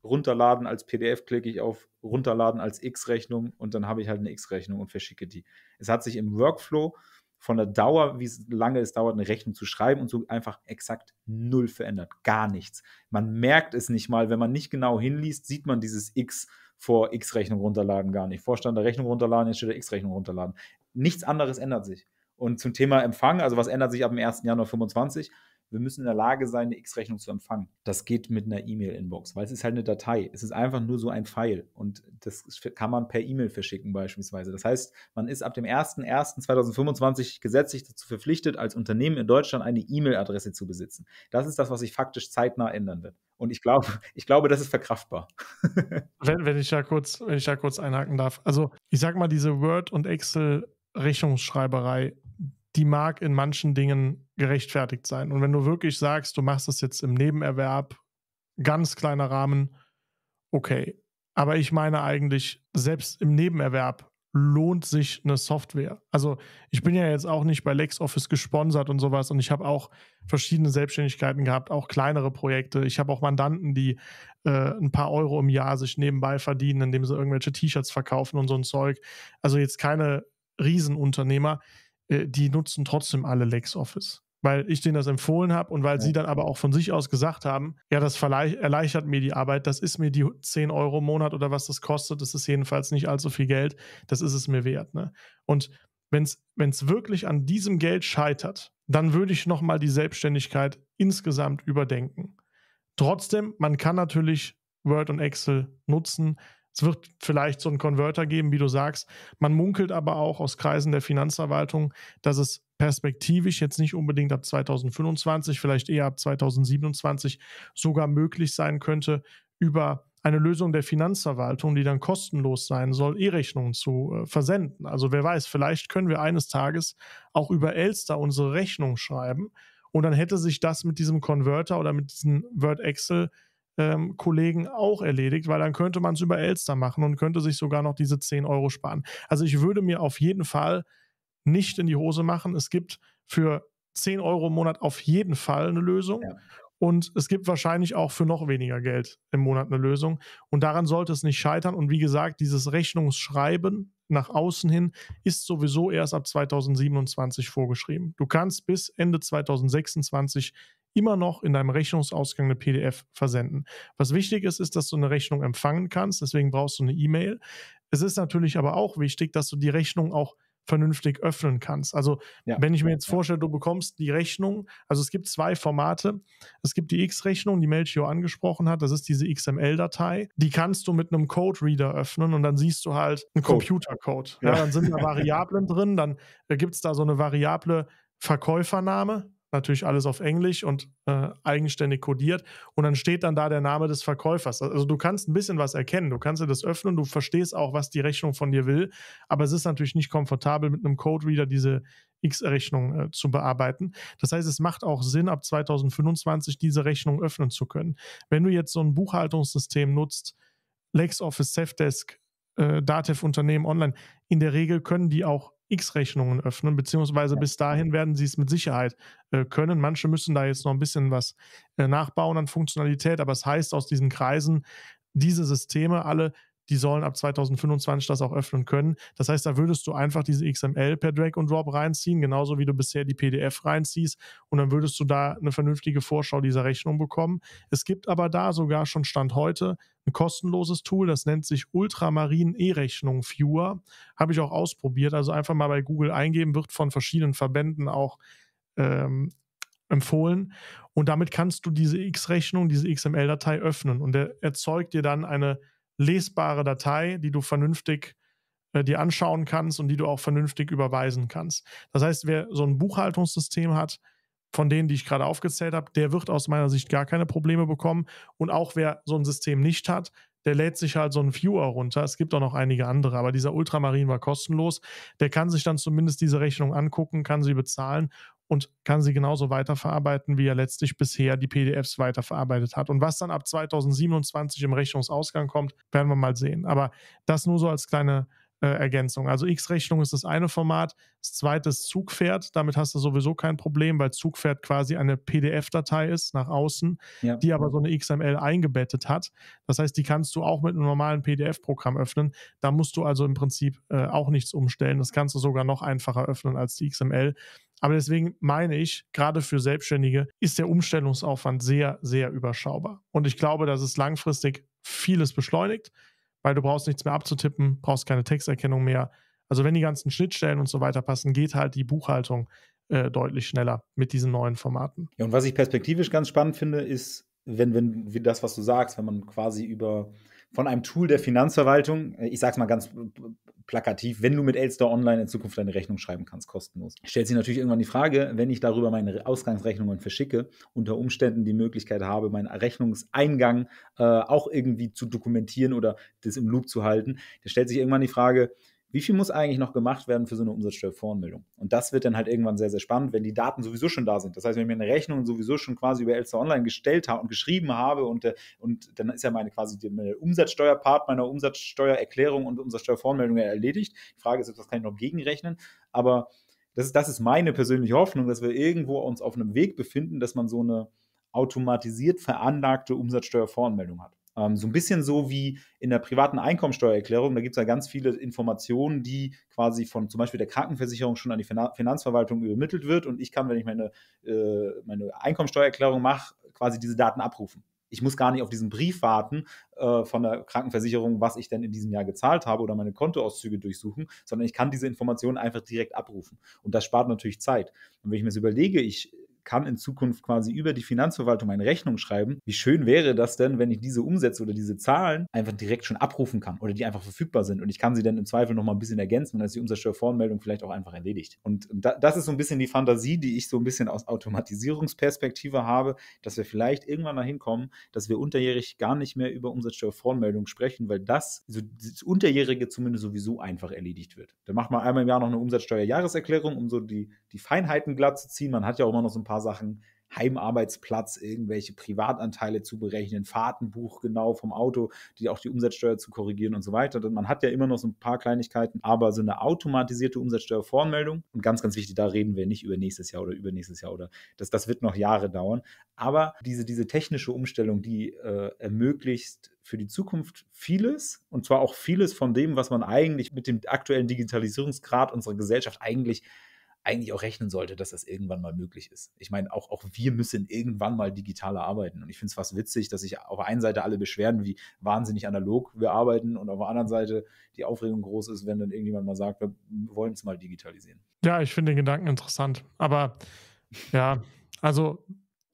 runterladen als PDF klicke ich auf runterladen als X-Rechnung und dann habe ich halt eine X-Rechnung und verschicke die. Es hat sich im Workflow von der Dauer, wie lange es dauert, eine Rechnung zu schreiben und so einfach exakt null verändert. Gar nichts. Man merkt es nicht mal. Wenn man nicht genau hinliest, sieht man dieses X vor X-Rechnung runterladen gar nicht. Vorstand der Rechnung runterladen, jetzt steht der X-Rechnung runterladen. Nichts anderes ändert sich. Und zum Thema Empfang, also was ändert sich ab dem 1. Januar 25? Wir müssen in der Lage sein, eine X-Rechnung zu empfangen. Das geht mit einer E-Mail-Inbox, weil es ist halt eine Datei. Es ist einfach nur so ein File und das kann man per E-Mail verschicken beispielsweise. Das heißt, man ist ab dem 01.01.2025 gesetzlich dazu verpflichtet, als Unternehmen in Deutschland eine E-Mail-Adresse zu besitzen. Das ist das, was sich faktisch zeitnah ändern wird. Und ich glaube, das ist verkraftbar. wenn ich da kurz einhaken darf. Also ich sag mal, diese Word- und Excel-Rechnungsschreiberei, die mag in manchen Dingen gerechtfertigt sein. Und wenn du wirklich sagst, du machst das jetzt im Nebenerwerb, ganz kleiner Rahmen, okay. Aber ich meine eigentlich, selbst im Nebenerwerb lohnt sich eine Software. Also ich bin ja jetzt auch nicht bei LexOffice gesponsert und sowas und ich habe auch verschiedene Selbstständigkeiten gehabt, auch kleinere Projekte. Ich habe auch Mandanten, die ein paar Euro im Jahr sich nebenbei verdienen, indem sie irgendwelche T-Shirts verkaufen und so ein Zeug. Also jetzt keine Riesenunternehmer, die nutzen trotzdem alle LexOffice, weil ich denen das empfohlen habe und weil sie dann aber auch von sich aus gesagt haben, ja, das erleichtert mir die Arbeit, das ist mir die 10 Euro im Monat oder was das kostet, das ist jedenfalls nicht allzu viel Geld, das ist es mir wert. Ne? Und wenn es wirklich an diesem Geld scheitert, dann würde ich nochmal die Selbstständigkeit insgesamt überdenken. Trotzdem, man kann natürlich Word und Excel nutzen. Es wird vielleicht so einen Konverter geben, wie du sagst. Man munkelt aber auch aus Kreisen der Finanzverwaltung, dass es perspektivisch jetzt nicht unbedingt ab 2025, vielleicht eher ab 2027 sogar möglich sein könnte, über eine Lösung der Finanzverwaltung, die dann kostenlos sein soll, E-Rechnungen zu versenden. Also wer weiß, vielleicht können wir eines Tages auch über Elster unsere Rechnung schreiben und dann hätte sich das mit diesem Konverter oder mit diesen Word-Excel-Kollegen auch erledigt, weil dann könnte man es über Elster machen und könnte sich sogar noch diese 10 Euro sparen. Also ich würde mir auf jeden Fall nicht in die Hose machen. Es gibt für 10 Euro im Monat auf jeden Fall eine Lösung. Ja. Und es gibt wahrscheinlich auch für noch weniger Geld im Monat eine Lösung. Und daran sollte es nicht scheitern. Und wie gesagt, dieses Rechnungsschreiben nach außen hin ist sowieso erst ab 2027 vorgeschrieben. Du kannst bis Ende 2026 immer noch in deinem Rechnungsausgang eine PDF versenden. Was wichtig ist, ist, dass du eine Rechnung empfangen kannst. Deswegen brauchst du eine E-Mail. Es ist natürlich aber auch wichtig, dass du die Rechnung auch vernünftig öffnen kannst. Also ja, wenn ich mir jetzt vorstelle, du bekommst die Rechnung, also es gibt 2 Formate. Es gibt die X-Rechnung, die Melchior angesprochen hat, das ist diese XML-Datei. Die kannst du mit einem Code-Reader öffnen und dann siehst du halt einen Computercode. Ja, dann sind da Variablen drin, dann gibt es da so eine variable Verkäufername, natürlich alles auf Englisch und eigenständig kodiert und dann steht dann da der Name des Verkäufers. Also du kannst ein bisschen was erkennen, du kannst dir das öffnen, du verstehst auch, was die Rechnung von dir will, aber es ist natürlich nicht komfortabel, mit einem Code-Reader diese X-Rechnung zu bearbeiten. Das heißt, es macht auch Sinn, ab 2025 diese Rechnung öffnen zu können. Wenn du jetzt so ein Buchhaltungssystem nutzt, LexOffice, Sevdesk, DATEV, Unternehmen online, in der Regel können die auch X-Rechnungen öffnen, beziehungsweise bis dahin werden sie es mit Sicherheit können. Manche müssen da jetzt noch ein bisschen was nachbauen an Funktionalität, aber es heißt aus diesen Kreisen, diese Systeme alle, die sollen ab 2025 das auch öffnen können. Das heißt, da würdest du einfach diese XML per Drag und Drop reinziehen, genauso wie du bisher die PDF reinziehst und dann würdest du da eine vernünftige Vorschau dieser Rechnung bekommen. Es gibt aber da sogar schon Stand heute ein kostenloses Tool, das nennt sich Ultramarin E-Rechnung Viewer. Habe ich auch ausprobiert, also einfach mal bei Google eingeben, wird von verschiedenen Verbänden auch empfohlen und damit kannst du diese X-Rechnung, diese XML-Datei öffnen und der erzeugt dir dann eine lesbare Datei, die du vernünftig dir anschauen kannst und die du auch vernünftig überweisen kannst. Das heißt, wer so ein Buchhaltungssystem hat, von denen, die ich gerade aufgezählt habe, der wird aus meiner Sicht gar keine Probleme bekommen und auch wer so ein System nicht hat, der lädt sich halt so einen Viewer runter. Es gibt auch noch einige andere, aber dieser Ultramarin war kostenlos. Der kann sich dann zumindest diese Rechnung angucken, kann sie bezahlen und kann sie genauso weiterverarbeiten, wie er letztlich bisher die PDFs weiterverarbeitet hat. Und was dann ab 2027 im Rechnungsausgang kommt, werden wir mal sehen. Aber das nur so als kleine Ergänzung. Also X-Rechnung ist das eine Format, das zweite ist ZUGFeRD. Damit hast du sowieso kein Problem, weil ZUGFeRD quasi eine PDF-Datei ist nach außen, ja, die aber so eine XML eingebettet hat. Das heißt, die kannst du auch mit einem normalen PDF-Programm öffnen. Da musst du also im Prinzip auch nichts umstellen. Das kannst du sogar noch einfacher öffnen als die XML. Aber deswegen meine ich, gerade für Selbstständige ist der Umstellungsaufwand sehr, sehr überschaubar. Und ich glaube, dass es langfristig vieles beschleunigt, weil du brauchst nichts mehr abzutippen, brauchst keine Texterkennung mehr. Also wenn die ganzen Schnittstellen und so weiter passen, geht halt die Buchhaltung deutlich schneller mit diesen neuen Formaten. Ja, und was ich perspektivisch ganz spannend finde, ist, wenn das, was du sagst, wenn man quasi von einem Tool der Finanzverwaltung, ich sag's mal ganz plakativ, wenn du mit Elster Online in Zukunft deine Rechnung schreiben kannst, kostenlos. Stellt sich natürlich irgendwann die Frage, wenn ich darüber meine Ausgangsrechnungen verschicke, unter Umständen die Möglichkeit habe, meinen Rechnungseingang auch irgendwie zu dokumentieren oder das im Loop zu halten. Da stellt sich irgendwann die Frage, wie viel muss eigentlich noch gemacht werden für so eine Umsatzsteuervoranmeldung? Und das wird dann halt irgendwann sehr, sehr spannend, wenn die Daten sowieso schon da sind. Das heißt, wenn ich mir eine Rechnung sowieso schon quasi über Elster Online gestellt habe und geschrieben habe und dann ist ja meine Umsatzsteuerpart meiner Umsatzsteuererklärung und Umsatzsteuervoranmeldung erledigt. Die Frage ist, was kann ich noch gegenrechnen? Aber das ist meine persönliche Hoffnung, dass wir irgendwo uns auf einem Weg befinden, dass man so eine automatisiert veranlagte Umsatzsteuervoranmeldung hat. So ein bisschen so wie in der privaten Einkommensteuererklärung, da gibt es ja ganz viele Informationen, die quasi von zum Beispiel der Krankenversicherung schon an die Finanzverwaltung übermittelt wird und ich kann, wenn ich meine Einkommensteuererklärung mache, quasi diese Daten abrufen. Ich muss gar nicht auf diesen Brief warten von der Krankenversicherung, was ich denn in diesem Jahr gezahlt habe oder meine Kontoauszüge durchsuchen, sondern ich kann diese Informationen einfach direkt abrufen und das spart natürlich Zeit. Und wenn ich mir das überlege, ich kann in Zukunft quasi über die Finanzverwaltung meine Rechnung schreiben. Wie schön wäre das denn, wenn ich diese Umsätze oder diese Zahlen einfach direkt schon abrufen kann oder die einfach verfügbar sind und ich kann sie dann im Zweifel nochmal ein bisschen ergänzen und dann ist die Umsatzsteuervoranmeldung vielleicht auch einfach erledigt. Und das ist so ein bisschen die Fantasie, die ich so ein bisschen aus Automatisierungsperspektive habe, dass wir vielleicht irgendwann dahin kommen, dass wir unterjährig gar nicht mehr über Umsatzsteuervoranmeldung sprechen, weil das Unterjährige zumindest sowieso einfach erledigt wird. Dann macht man einmal im Jahr noch eine Umsatzsteuerjahreserklärung, um so die Feinheiten glatt zu ziehen. Man hat ja auch immer noch so ein paar Sachen, Heimarbeitsplatz, irgendwelche Privatanteile zu berechnen, Fahrtenbuch genau vom Auto, die auch die Umsatzsteuer zu korrigieren und so weiter. Man hat ja immer noch so ein paar Kleinigkeiten, aber so eine automatisierte Umsatzsteuervoranmeldung, und ganz, ganz wichtig, da reden wir nicht über nächstes Jahr oder übernächstes Jahr oder das wird noch Jahre dauern, aber diese technische Umstellung, die ermöglicht für die Zukunft vieles, und zwar auch vieles von dem, was man eigentlich mit dem aktuellen Digitalisierungsgrad unserer Gesellschaft eigentlich auch rechnen sollte, dass das irgendwann mal möglich ist. Ich meine, auch wir müssen irgendwann mal digitaler arbeiten. Und ich finde es fast witzig, dass sich auf der einen Seite alle beschweren, wie wahnsinnig analog wir arbeiten, und auf der anderen Seite die Aufregung groß ist, wenn dann irgendjemand mal sagt, wir wollen es mal digitalisieren. Ja, ich finde den Gedanken interessant. Aber ja, also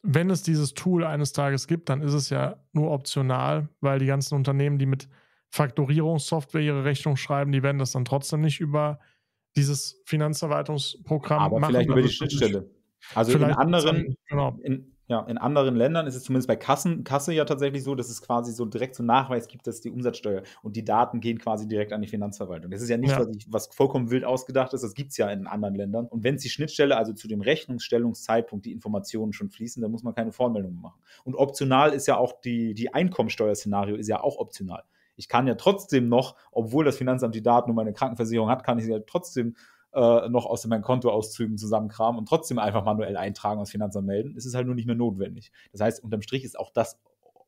wenn es dieses Tool eines Tages gibt, dann ist es ja nur optional, weil die ganzen Unternehmen, die mit Faktorierungssoftware ihre Rechnung schreiben, die werden das dann trotzdem nicht über dieses Finanzverwaltungsprogramm aber machen. Aber vielleicht über die Schnittstelle. Also in anderen Ländern ist es zumindest bei Kasse ja tatsächlich so, dass es quasi so direkt so einen Nachweis gibt, dass die Umsatzsteuer und die Daten gehen quasi direkt an die Finanzverwaltung. Das ist ja nicht, was vollkommen wild ausgedacht ist, das gibt es ja in anderen Ländern. Und wenn es die Schnittstelle, also zu dem Rechnungsstellungszeitpunkt, die Informationen schon fließen, dann muss man keine Voranmeldung machen. Und optional ist ja auch die Einkommensteuerszenario ist ja auch optional. Ich kann ja trotzdem noch, obwohl das Finanzamt die Daten um meine Krankenversicherung hat, kann ich sie ja trotzdem noch aus meinen Kontoauszügen zusammenkramen und trotzdem einfach manuell eintragen und das Finanzamt melden. Es ist halt nur nicht mehr notwendig. Das heißt, unterm Strich ist auch das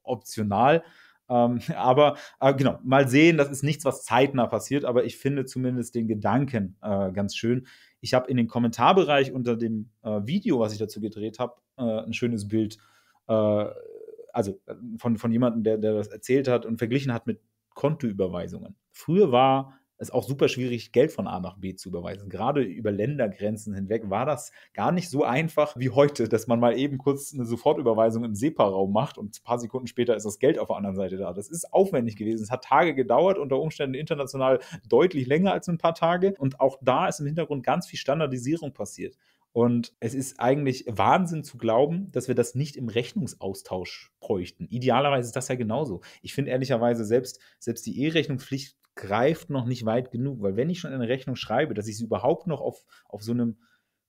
optional. Aber genau, mal sehen, das ist nichts, was zeitnah passiert, aber ich finde zumindest den Gedanken ganz schön. Ich habe in den Kommentarbereich unter dem Video, was ich dazu gedreht habe, ein schönes Bild, also von jemandem, der das erzählt hat und verglichen hat mit Kontoüberweisungen. Früher war es auch super schwierig, Geld von A nach B zu überweisen. Gerade über Ländergrenzen hinweg war das gar nicht so einfach wie heute, dass man mal eben kurz eine Sofortüberweisung im SEPA-Raum macht und ein paar Sekunden später ist das Geld auf der anderen Seite da. Das ist aufwendig gewesen. Es hat Tage gedauert, unter Umständen international deutlich länger als ein paar Tage. Und auch da ist im Hintergrund ganz viel Standardisierung passiert. Und es ist eigentlich Wahnsinn zu glauben, dass wir das nicht im Rechnungsaustausch bräuchten. Idealerweise ist das ja genauso. Ich finde ehrlicherweise, selbst die E-Rechnungspflicht greift noch nicht weit genug. Weil wenn ich schon eine Rechnung schreibe, dass ich sie überhaupt noch auf so einem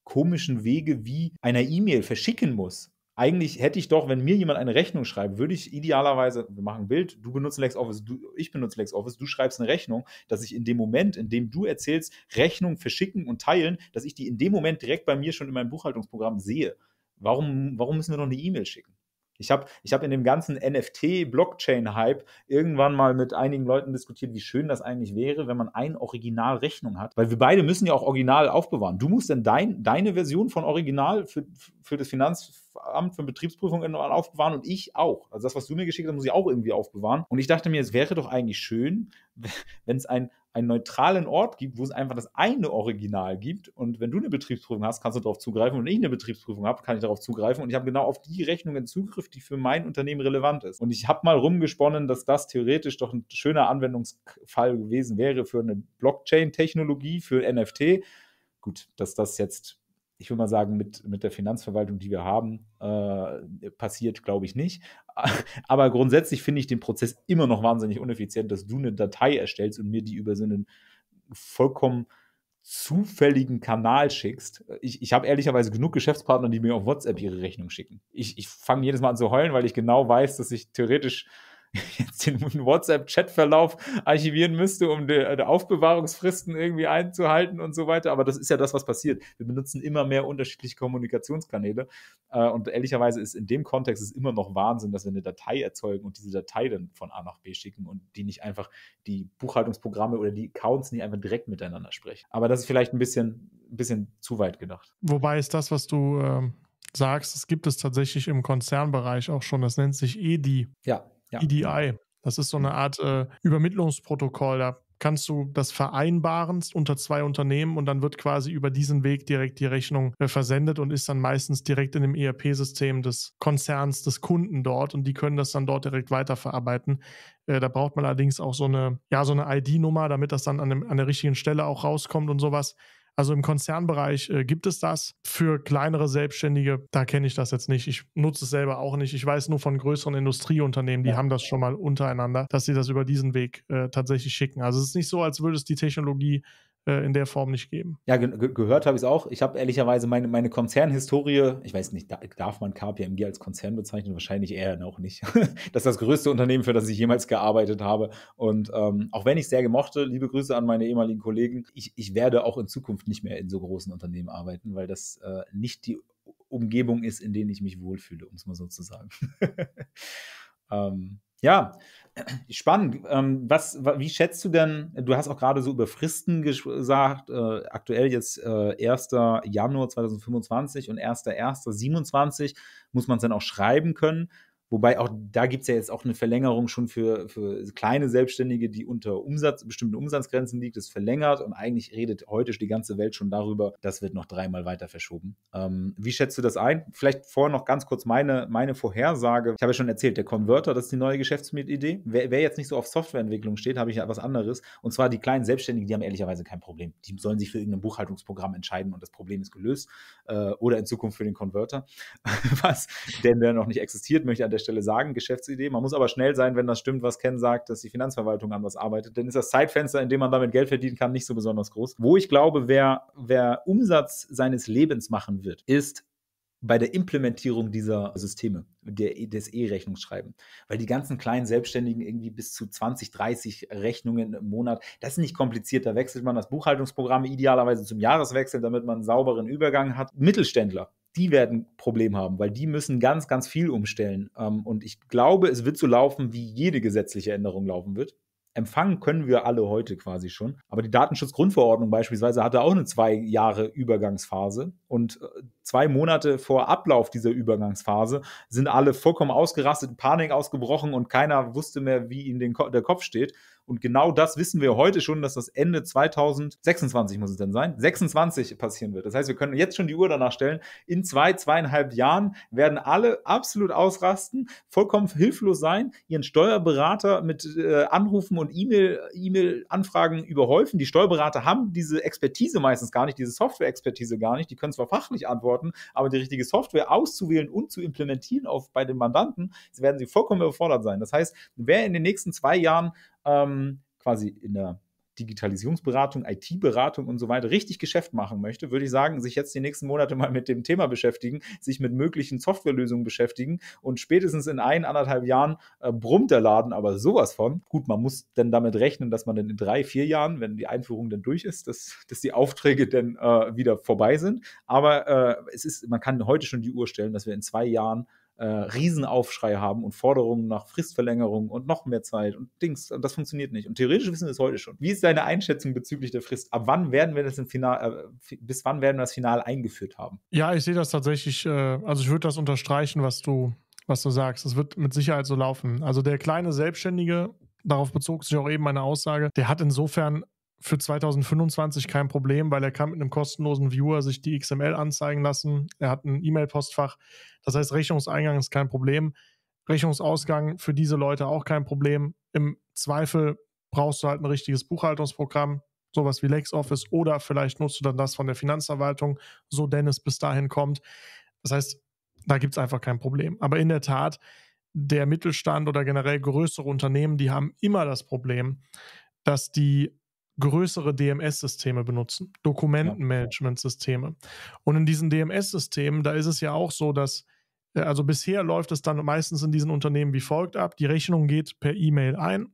komischen Wege wie einer E-Mail verschicken muss. Eigentlich hätte ich doch, wenn mir jemand eine Rechnung schreibt, würde ich idealerweise, wir machen ein Bild, du benutzt LexOffice, ich benutze LexOffice, du schreibst eine Rechnung, dass ich in dem Moment, in dem du erzählst, Rechnung verschicken und teilen, dass ich die in dem Moment direkt bei mir schon in meinem Buchhaltungsprogramm sehe. Warum müssen wir noch eine E-Mail schicken? Ich hab in dem ganzen NFT-Blockchain-Hype irgendwann mal mit einigen Leuten diskutiert, wie schön das eigentlich wäre, wenn man eine Originalrechnung hat. Weil wir beide müssen ja auch Original aufbewahren. Du musst dann deine Version von Original für das Finanzamt, für Betriebsprüfung aufbewahren und ich auch. Also das, was du mir geschickt hast, muss ich auch irgendwie aufbewahren. Und ich dachte mir, es wäre doch eigentlich schön, wenn es einen neutralen Ort gibt, wo es einfach das eine Original gibt und wenn du eine Betriebsprüfung hast, kannst du darauf zugreifen und wenn ich eine Betriebsprüfung habe, kann ich darauf zugreifen und ich habe genau auf die Rechnungen Zugriff, die für mein Unternehmen relevant ist. Und ich habe mal rumgesponnen, dass das theoretisch doch ein schöner Anwendungsfall gewesen wäre für eine Blockchain-Technologie, für NFT. Gut, dass das jetzt, ich würde mal sagen, mit der Finanzverwaltung, die wir haben, passiert, glaube ich nicht. Aber grundsätzlich finde ich den Prozess immer noch wahnsinnig ineffizient, dass du eine Datei erstellst und mir die über so einen vollkommen zufälligen Kanal schickst. Ich habe ehrlicherweise genug Geschäftspartner, die mir auf WhatsApp ihre Rechnung schicken. Ich fange jedes Mal an zu heulen, weil ich genau weiß, dass ich theoretisch jetzt den WhatsApp-Chat-Verlauf archivieren müsste, um die Aufbewahrungsfristen irgendwie einzuhalten und so weiter. Aber das ist ja das, was passiert. Wir benutzen immer mehr unterschiedliche Kommunikationskanäle. Und ehrlicherweise ist in dem Kontext ist immer noch Wahnsinn, dass wir eine Datei erzeugen und diese Datei dann von A nach B schicken und die nicht einfach die Buchhaltungsprogramme oder die Accounts nicht einfach direkt miteinander sprechen. Aber das ist vielleicht ein bisschen zu weit gedacht. Wobei ist das, was du sagst, es gibt es tatsächlich im Konzernbereich auch schon. Das nennt sich EDI. Ja. EDI. Das ist so eine Art Übermittlungsprotokoll. Da kannst du das vereinbaren unter zwei Unternehmen und dann wird quasi über diesen Weg direkt die Rechnung versendet und ist dann meistens direkt in dem ERP-System des Konzerns, des Kunden dort, und die können das dann dort direkt weiterverarbeiten. Da braucht man allerdings auch so eine ID-Nummer, damit das dann an der richtigen Stelle auch rauskommt und sowas. Also im Konzernbereich gibt es das. Für kleinere Selbstständige, da kenne ich das jetzt nicht. Ich nutze es selber auch nicht. Ich weiß nur von größeren Industrieunternehmen, die haben das schon mal untereinander, dass sie das über diesen Weg tatsächlich schicken. Also es ist nicht so, als würde es die Technologie in der Form nicht geben. Ja, gehört habe ich es auch. Ich habe ehrlicherweise meine Konzernhistorie, ich weiß nicht, darf man KPMG als Konzern bezeichnen? Wahrscheinlich eher noch nicht. Das ist das größte Unternehmen, für das ich jemals gearbeitet habe. Und auch wenn ich es sehr gemochte, liebe Grüße an meine ehemaligen Kollegen, ich werde auch in Zukunft nicht mehr in so großen Unternehmen arbeiten, weil das nicht die Umgebung ist, in denen ich mich wohlfühle, um es mal so zu sagen. Ja, spannend. Wie schätzt du denn, du hast auch gerade so über Fristen gesagt, aktuell jetzt 1. Januar 2025 und 1.1.27 muss man es dann auch schreiben können, wobei auch da gibt es ja jetzt auch eine Verlängerung schon für kleine Selbstständige, die unter bestimmten Umsatzgrenzen liegt, ist verlängert und eigentlich redet heute die ganze Welt schon darüber, das wird noch dreimal weiter verschoben. Wie schätzt du das ein? Vielleicht vorher noch ganz kurz meine Vorhersage. Ich habe ja schon erzählt, der Converter, das ist die neue Geschäftsmodellidee. Wer jetzt nicht so auf Softwareentwicklung steht, habe ich ja was anderes. Und zwar die kleinen Selbstständigen, die haben ehrlicherweise kein Problem. Die sollen sich für irgendein Buchhaltungsprogramm entscheiden und das Problem ist gelöst. Oder in Zukunft für den Converter, was denn der noch nicht existiert, möchte an der Stelle sagen, Geschäftsidee. Man muss aber schnell sein, wenn das stimmt, was Ken sagt, dass die Finanzverwaltung an was arbeitet. Dann ist das Zeitfenster, in dem man damit Geld verdienen kann, nicht so besonders groß. Wo ich glaube, wer Umsatz seines Lebens machen wird, ist bei der Implementierung dieser Systeme, des E-Rechnungsschreiben. Weil die ganzen kleinen Selbstständigen irgendwie bis zu 20, 30 Rechnungen im Monat, das ist nicht kompliziert. Da wechselt man das Buchhaltungsprogramm idealerweise zum Jahreswechsel, damit man einen sauberen Übergang hat. Mittelständler, die werden ein Problem haben, weil die müssen ganz, ganz viel umstellen. Und ich glaube, es wird so laufen, wie jede gesetzliche Änderung laufen wird. Empfangen können wir alle heute quasi schon. Aber die Datenschutzgrundverordnung beispielsweise hatte auch eine 2 Jahre Übergangsphase. Und 2 Monate vor Ablauf dieser Übergangsphase sind alle vollkommen ausgerastet, in Panik ausgebrochen und keiner wusste mehr, wie ihm der Kopf steht. Und genau das wissen wir heute schon, dass das Ende 2026 muss es denn sein, 26 passieren wird. Das heißt, wir können jetzt schon die Uhr danach stellen. In 2,5 Jahren werden alle absolut ausrasten, vollkommen hilflos sein, ihren Steuerberater mit Anrufen und E-Mail-Anfragen überhäufen. Die Steuerberater haben diese Expertise meistens gar nicht, diese Software-Expertise gar nicht. Die können zwar fachlich antworten, aber die richtige Software auszuwählen und zu implementieren bei den Mandanten, werden sie vollkommen überfordert sein. Das heißt, wer in den nächsten 2 Jahren quasi in der Digitalisierungsberatung, IT-Beratung und so weiter richtig Geschäft machen möchte, würde ich sagen, sich jetzt die nächsten Monate mal mit dem Thema beschäftigen, sich mit möglichen Softwarelösungen beschäftigen und spätestens in 1,5 Jahren brummt der Laden, aber sowas von. Gut, man muss dann damit rechnen, dass man dann in 3, 4 Jahren, wenn die Einführung dann durch ist, dass die Aufträge dann wieder vorbei sind, aber man kann heute schon die Uhr stellen, dass wir in 2 Jahren Riesenaufschrei haben und Forderungen nach Fristverlängerung und noch mehr Zeit und Dings, das funktioniert nicht. Und theoretisch wissen wir es heute schon. Wie ist deine Einschätzung bezüglich der Frist? Ab wann werden wir das bis wann werden wir das final eingeführt haben? Ja, ich sehe das tatsächlich, also ich würde das unterstreichen, was du sagst. Es wird mit Sicherheit so laufen. Also der kleine Selbstständige, darauf bezog sich auch eben meine Aussage, der hat insofern für 2025 kein Problem, weil er kann mit einem kostenlosen Viewer sich die XML anzeigen lassen. Er hat ein E-Mail-Postfach. Das heißt, Rechnungseingang ist kein Problem. Rechnungsausgang für diese Leute auch kein Problem. Im Zweifel brauchst du halt ein richtiges Buchhaltungsprogramm, sowas wie LexOffice, oder vielleicht nutzt du dann das von der Finanzverwaltung, so denn es bis dahin kommt. Das heißt, da gibt es einfach kein Problem. Aber in der Tat, der Mittelstand oder generell größere Unternehmen, die haben immer das Problem, dass die größere DMS-Systeme benutzen, Dokumentenmanagement-Systeme. Und in diesen DMS-Systemen, da ist es ja auch so, dass, also bisher läuft es dann meistens in diesen Unternehmen wie folgt ab: Die Rechnung geht per E-Mail ein,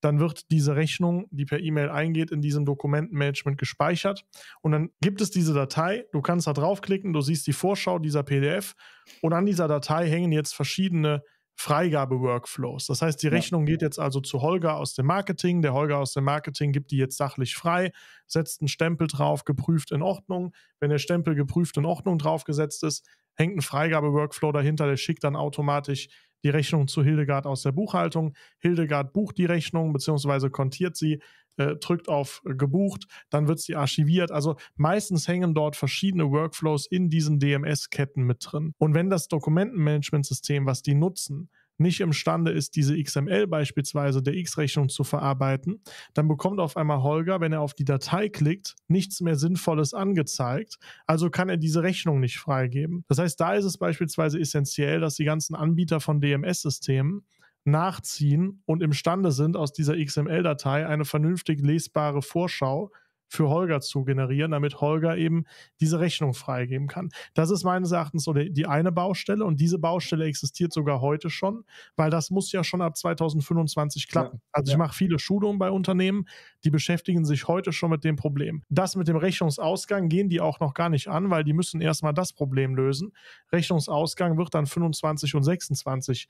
dann wird diese Rechnung, die per E-Mail eingeht, in diesem Dokumentenmanagement gespeichert und dann gibt es diese Datei, du kannst da draufklicken, du siehst die Vorschau dieser PDF und an dieser Datei hängen jetzt verschiedene Freigabe-Workflows. Das heißt, die Rechnung geht jetzt also zu Holger aus dem Marketing. Der Holger aus dem Marketing gibt die jetzt sachlich frei, setzt einen Stempel drauf, geprüft in Ordnung. Wenn der Stempel geprüft in Ordnung draufgesetzt ist, hängt ein Freigabe-Workflow dahinter, der schickt dann automatisch die Rechnung zu Hildegard aus der Buchhaltung. Hildegard bucht die Rechnung bzw. kontiert sie, drückt auf gebucht, dann wird sie archiviert. Also meistens hängen dort verschiedene Workflows in diesen DMS-Ketten mit drin. Und wenn das Dokumentenmanagementsystem, was die nutzen, nicht imstande ist, diese XML beispielsweise der X-Rechnung zu verarbeiten, dann bekommt auf einmal Holger, wenn er auf die Datei klickt, nichts mehr Sinnvolles angezeigt. Also kann er diese Rechnung nicht freigeben. Das heißt, da ist es beispielsweise essentiell, dass die ganzen Anbieter von DMS-Systemen nachziehen und imstande sind, aus dieser XML-Datei eine vernünftig lesbare Vorschau für Holger zu generieren, damit Holger eben diese Rechnung freigeben kann. Das ist meines Erachtens so die eine Baustelle, und diese Baustelle existiert sogar heute schon, weil das muss ja schon ab 2025 klappen. Ja, also ich mache viele Schulungen bei Unternehmen, die beschäftigen sich heute schon mit dem Problem. Das mit dem Rechnungsausgang gehen die auch noch gar nicht an, weil die müssen erstmal das Problem lösen. Rechnungsausgang wird dann 25 und 26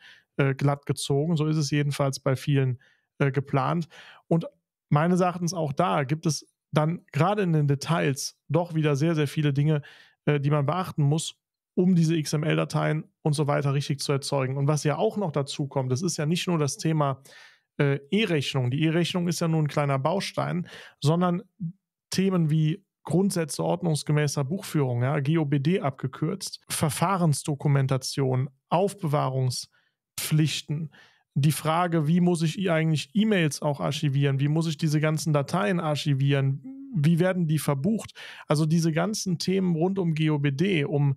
glatt gezogen, so ist es jedenfalls bei vielen geplant. Und meines Erachtens auch da gibt es dann gerade in den Details doch wieder sehr, sehr viele Dinge, die man beachten muss, um diese XML-Dateien und so weiter richtig zu erzeugen. Und was ja auch noch dazu kommt, das ist ja nicht nur das Thema E-Rechnung. Die E-Rechnung ist ja nur ein kleiner Baustein, sondern Themen wie Grundsätze ordnungsgemäßer Buchführung, ja, GOBD abgekürzt, Verfahrensdokumentation, Aufbewahrungspflichten, die Frage, wie muss ich eigentlich E-Mails auch archivieren? Wie muss ich diese ganzen Dateien archivieren? Wie werden die verbucht? Also diese ganzen Themen rund um GOBD, um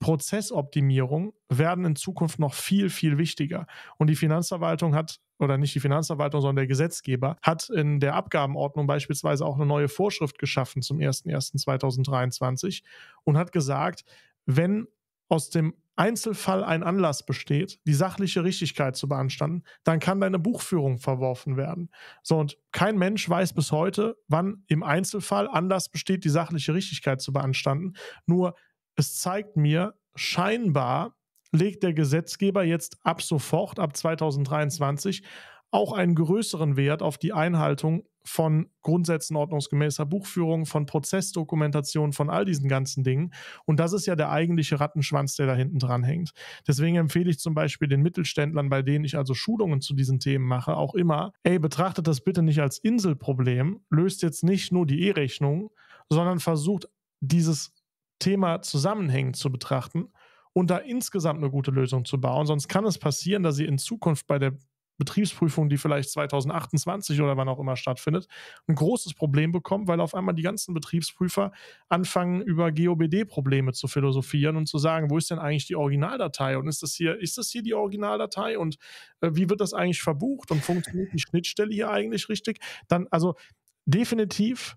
Prozessoptimierung werden in Zukunft noch viel, viel wichtiger. Und die Finanzverwaltung hat, oder nicht die Finanzverwaltung, sondern der Gesetzgeber, hat in der Abgabenordnung beispielsweise auch eine neue Vorschrift geschaffen zum 01.01.2023 und hat gesagt, wenn aus dem Einzelfall ein Anlass besteht, die sachliche Richtigkeit zu beanstanden, dann kann deine Buchführung verworfen werden. So, und kein Mensch weiß bis heute, wann im Einzelfall Anlass besteht, die sachliche Richtigkeit zu beanstanden. Nur es zeigt mir, scheinbar legt der Gesetzgeber jetzt ab sofort, ab 2023, auch einen größeren Wert auf die Einhaltung von Grundsätzen ordnungsgemäßer Buchführung, von Prozessdokumentation, von all diesen ganzen Dingen. Und das ist ja der eigentliche Rattenschwanz, der da hinten dran hängt. Deswegen empfehle ich zum Beispiel den Mittelständlern, bei denen ich also Schulungen zu diesen Themen mache, auch immer, ey, betrachtet das bitte nicht als Inselproblem, löst jetzt nicht nur die E-Rechnung, sondern versucht, dieses Thema zusammenhängend zu betrachten und da insgesamt eine gute Lösung zu bauen. Sonst kann es passieren, dass ihr in Zukunft bei der Betriebsprüfung, die vielleicht 2028 oder wann auch immer stattfindet, ein großes Problem bekommt, weil auf einmal die ganzen Betriebsprüfer anfangen, über GOBD-Probleme zu philosophieren und zu sagen, wo ist denn eigentlich die Originaldatei und ist das hier die Originaldatei und wie wird das eigentlich verbucht und funktioniert die Schnittstelle hier eigentlich richtig? Dann also definitiv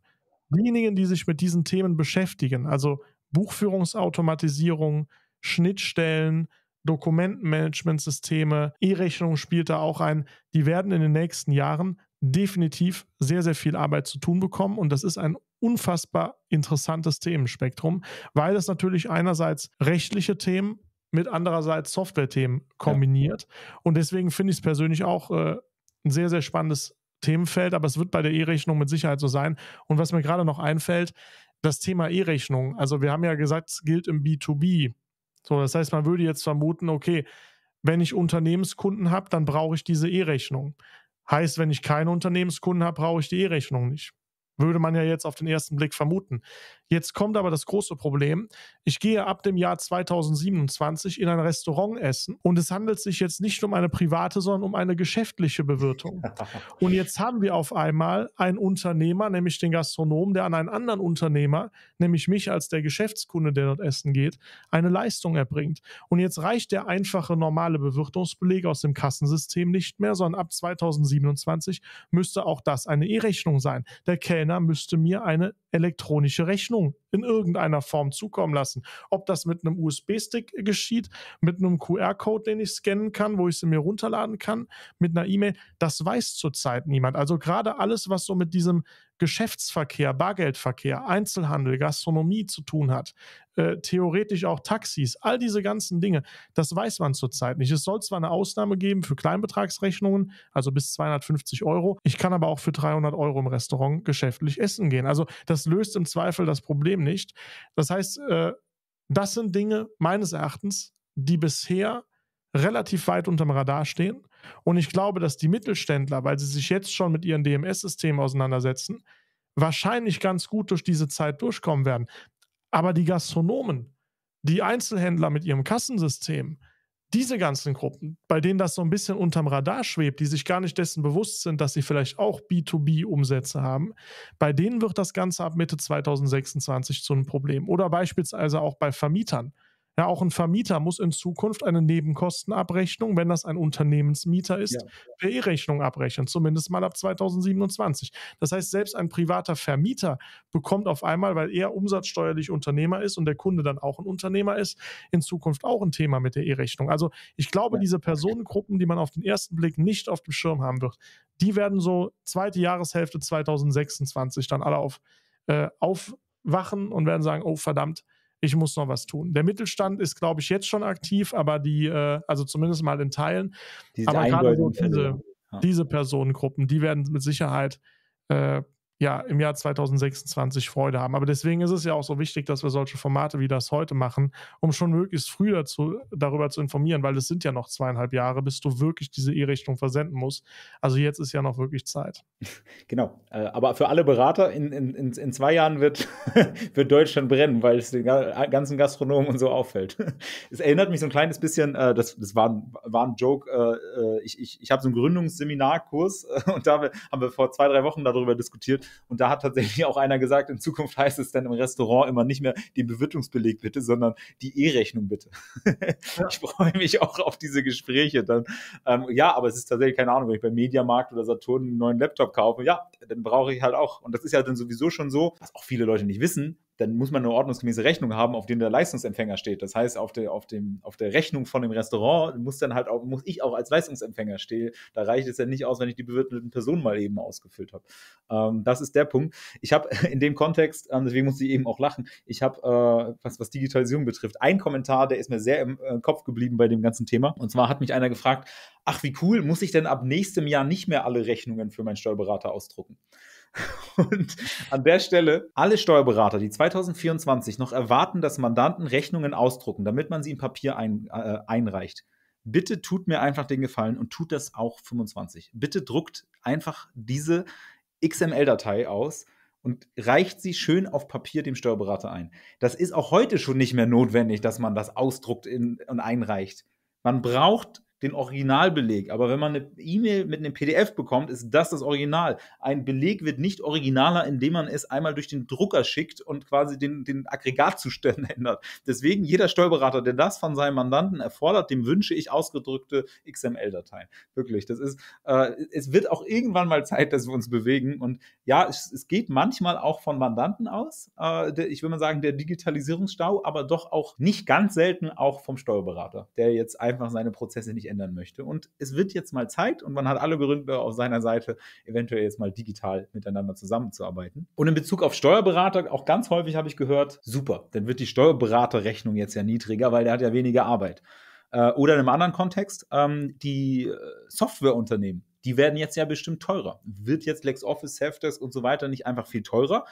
diejenigen, die sich mit diesen Themen beschäftigen, also Buchführungsautomatisierung, Schnittstellen, Dokumentenmanagementsysteme, E-Rechnung spielt da auch ein. Die werden in den nächsten Jahren definitiv sehr, sehr viel Arbeit zu tun bekommen, und das ist ein unfassbar interessantes Themenspektrum, weil es natürlich einerseits rechtliche Themen mit andererseits Software-Themen kombiniert, und deswegen finde ich es persönlich auch ein sehr, sehr spannendes Themenfeld, aber es wird bei der E-Rechnung mit Sicherheit so sein. Und was mir gerade noch einfällt, das Thema E-Rechnung, also wir haben ja gesagt, es gilt im B2B. So, das heißt, man würde jetzt vermuten, okay, wenn ich Unternehmenskunden habe, dann brauche ich diese E-Rechnung. Heißt, wenn ich keine Unternehmenskunden habe, brauche ich die E-Rechnung nicht. Würde man ja jetzt auf den ersten Blick vermuten. Jetzt kommt aber das große Problem. Ich gehe ab dem Jahr 2027 in ein Restaurant essen, und es handelt sich jetzt nicht um eine private, sondern um eine geschäftliche Bewirtung. Und jetzt haben wir auf einmal einen Unternehmer, nämlich den Gastronomen, der an einen anderen Unternehmer, nämlich mich als der Geschäftskunde, der dort essen geht, eine Leistung erbringt. Und jetzt reicht der einfache, normale Bewirtungsbeleg aus dem Kassensystem nicht mehr, sondern ab 2027 müsste auch das eine E-Rechnung sein. Der Ken müsste mir eine elektronische Rechnung in irgendeiner Form zukommen lassen. Ob das mit einem USB-Stick geschieht, mit einem QR-Code, den ich scannen kann, wo ich sie mir runterladen kann, mit einer E-Mail, das weiß zurzeit niemand. Also gerade alles, was so mit diesem Geschäftsverkehr, Bargeldverkehr, Einzelhandel, Gastronomie zu tun hat, theoretisch auch Taxis, all diese ganzen Dinge, das weiß man zurzeit nicht. Es soll zwar eine Ausnahme geben für Kleinbetragsrechnungen, also bis 250 €. Ich kann aber auch für 300 € im Restaurant geschäftlich essen gehen. Also das löst im Zweifel das Problem nicht. Das heißt, das sind Dinge meines Erachtens, die bisher relativ weit unterm Radar stehen. Und ich glaube, dass die Mittelständler, weil sie sich jetzt schon mit ihren DMS-Systemen auseinandersetzen, wahrscheinlich ganz gut durch diese Zeit durchkommen werden. Aber die Gastronomen, die Einzelhändler mit ihrem Kassensystem, diese ganzen Gruppen, bei denen das so ein bisschen unterm Radar schwebt, die sich gar nicht dessen bewusst sind, dass sie vielleicht auch B2B-Umsätze haben, bei denen wird das Ganze ab Mitte 2026 zu einem Problem. Oder beispielsweise auch bei Vermietern. Ja, auch ein Vermieter muss in Zukunft eine Nebenkostenabrechnung, wenn das ein Unternehmensmieter ist, per E-Rechnung abrechnen, zumindest mal ab 2027. Das heißt, selbst ein privater Vermieter bekommt auf einmal, weil er umsatzsteuerlich Unternehmer ist und der Kunde dann auch ein Unternehmer ist, in Zukunft auch ein Thema mit der E-Rechnung. Also ich glaube, diese Personengruppen, die man auf den ersten Blick nicht auf dem Schirm haben wird, die werden so zweite Jahreshälfte 2026 dann alle aufwachen und werden sagen, oh verdammt, ich muss noch was tun. Der Mittelstand ist, glaube ich, jetzt schon aktiv, aber die, also zumindest mal in Teilen, aber gerade so diese Personengruppen, die werden mit Sicherheit im Jahr 2026 Freude haben. Aber deswegen ist es ja auch so wichtig, dass wir solche Formate wie das heute machen, um schon möglichst früh darüber zu informieren, weil es sind ja noch 2,5 Jahre, bis du wirklich diese E-Rechnung versenden musst. Also jetzt ist ja noch wirklich Zeit. Genau, aber für alle Berater, in 2 Jahren wird Deutschland brennen, weil es den ganzen Gastronomen und so auffällt. Es erinnert mich so ein kleines bisschen, das war ein Joke, ich habe so einen Gründungsseminarkurs und da haben wir vor 2, 3 Wochen darüber diskutiert. Und da hat tatsächlich auch einer gesagt, in Zukunft heißt es dann im Restaurant immer nicht mehr den Bewirtungsbeleg bitte, sondern die E-Rechnung bitte. Ja. Ich freue mich auch auf diese Gespräche dann. Aber es ist tatsächlich, keine Ahnung, wenn ich bei Mediamarkt oder Saturn einen neuen Laptop kaufe, ja, dann brauche ich halt auch. Und das ist ja dann sowieso schon so, was auch viele Leute nicht wissen, dann muss man eine ordnungsgemäße Rechnung haben, auf denen der Leistungsempfänger steht. Das heißt, auf der Rechnung von dem Restaurant muss ich auch als Leistungsempfänger stehen. Da reicht es ja nicht aus, wenn ich die bewirtenden Personen mal eben ausgefüllt habe. Das ist der Punkt. Ich habe in dem Kontext, deswegen musste ich eben auch lachen, ich habe, was Digitalisierung betrifft, einen Kommentar, der ist mir sehr im Kopf geblieben bei dem ganzen Thema. Und zwar hat mich einer gefragt, ach wie cool, muss ich denn ab nächstem Jahr nicht mehr alle Rechnungen für meinen Steuerberater ausdrucken? Und an der Stelle, alle Steuerberater, die 2024 noch erwarten, dass Mandanten Rechnungen ausdrucken, damit man sie im Papier einreicht, bitte tut mir einfach den Gefallen und tut das auch 25. Bitte druckt einfach diese XML-Datei aus und reicht sie schön auf Papier dem Steuerberater ein. Das ist auch heute schon nicht mehr notwendig, dass man das ausdruckt und einreicht. Man braucht den Originalbeleg. Aber wenn man eine E-Mail mit einem PDF bekommt, ist das Original. Ein Beleg wird nicht originaler, indem man es einmal durch den Drucker schickt und quasi den Aggregatzustand ändert. Deswegen jeder Steuerberater, der das von seinem Mandanten erfordert, dem wünsche ich ausgedrückte XML-Dateien. Wirklich, das ist, es wird auch irgendwann mal Zeit, dass wir uns bewegen. Und ja, es geht manchmal auch von Mandanten aus. Ich will mal sagen, der Digitalisierungsstau, aber doch auch nicht ganz selten auch vom Steuerberater, der jetzt einfach seine Prozesse nicht ändern möchte. Und es wird jetzt mal Zeit und man hat alle Gründe auf seiner Seite, eventuell jetzt mal digital miteinander zusammenzuarbeiten. Und in Bezug auf Steuerberater, auch ganz häufig habe ich gehört, super, dann wird die Steuerberaterrechnung jetzt ja niedriger, weil der hat ja weniger Arbeit. Oder in einem anderen Kontext, die Softwareunternehmen, die werden jetzt ja bestimmt teurer. Wird jetzt LexOffice, Sevdesk und so weiter nicht einfach viel teurer?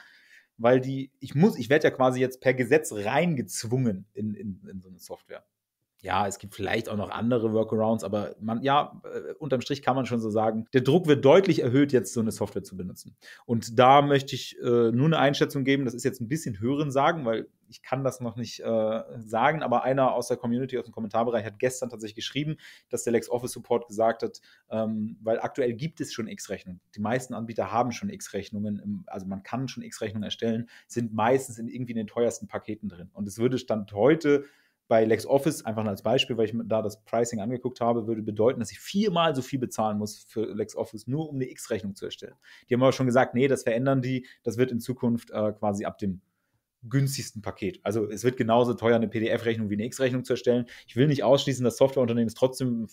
Weil ich werde ja quasi jetzt per Gesetz reingezwungen in so eine Software. Ja, es gibt vielleicht auch noch andere Workarounds, aber unterm Strich kann man schon so sagen, der Druck wird deutlich erhöht, jetzt so eine Software zu benutzen. Und da möchte ich nur eine Einschätzung geben, das ist jetzt ein bisschen Hörensagen, weil ich kann das noch nicht sagen, aber einer aus der Community, aus dem Kommentarbereich hat gestern tatsächlich geschrieben, dass der LexOffice Support gesagt hat, weil aktuell gibt es schon X-Rechnungen. Die meisten Anbieter haben schon X-Rechnungen, also man kann schon X-Rechnungen erstellen, sind meistens in den teuersten Paketen drin. Und es würde Stand heute bei LexOffice, einfach als Beispiel, weil ich da das Pricing angeguckt habe, würde bedeuten, dass ich 4-mal so viel bezahlen muss für LexOffice, nur um eine X-Rechnung zu erstellen. Die haben aber schon gesagt, nee, das verändern die, das wird in Zukunft quasi ab dem günstigsten Paket. Also es wird genauso teuer, eine PDF-Rechnung wie eine X-Rechnung zu erstellen. Ich will nicht ausschließen, dass Softwareunternehmen es trotzdem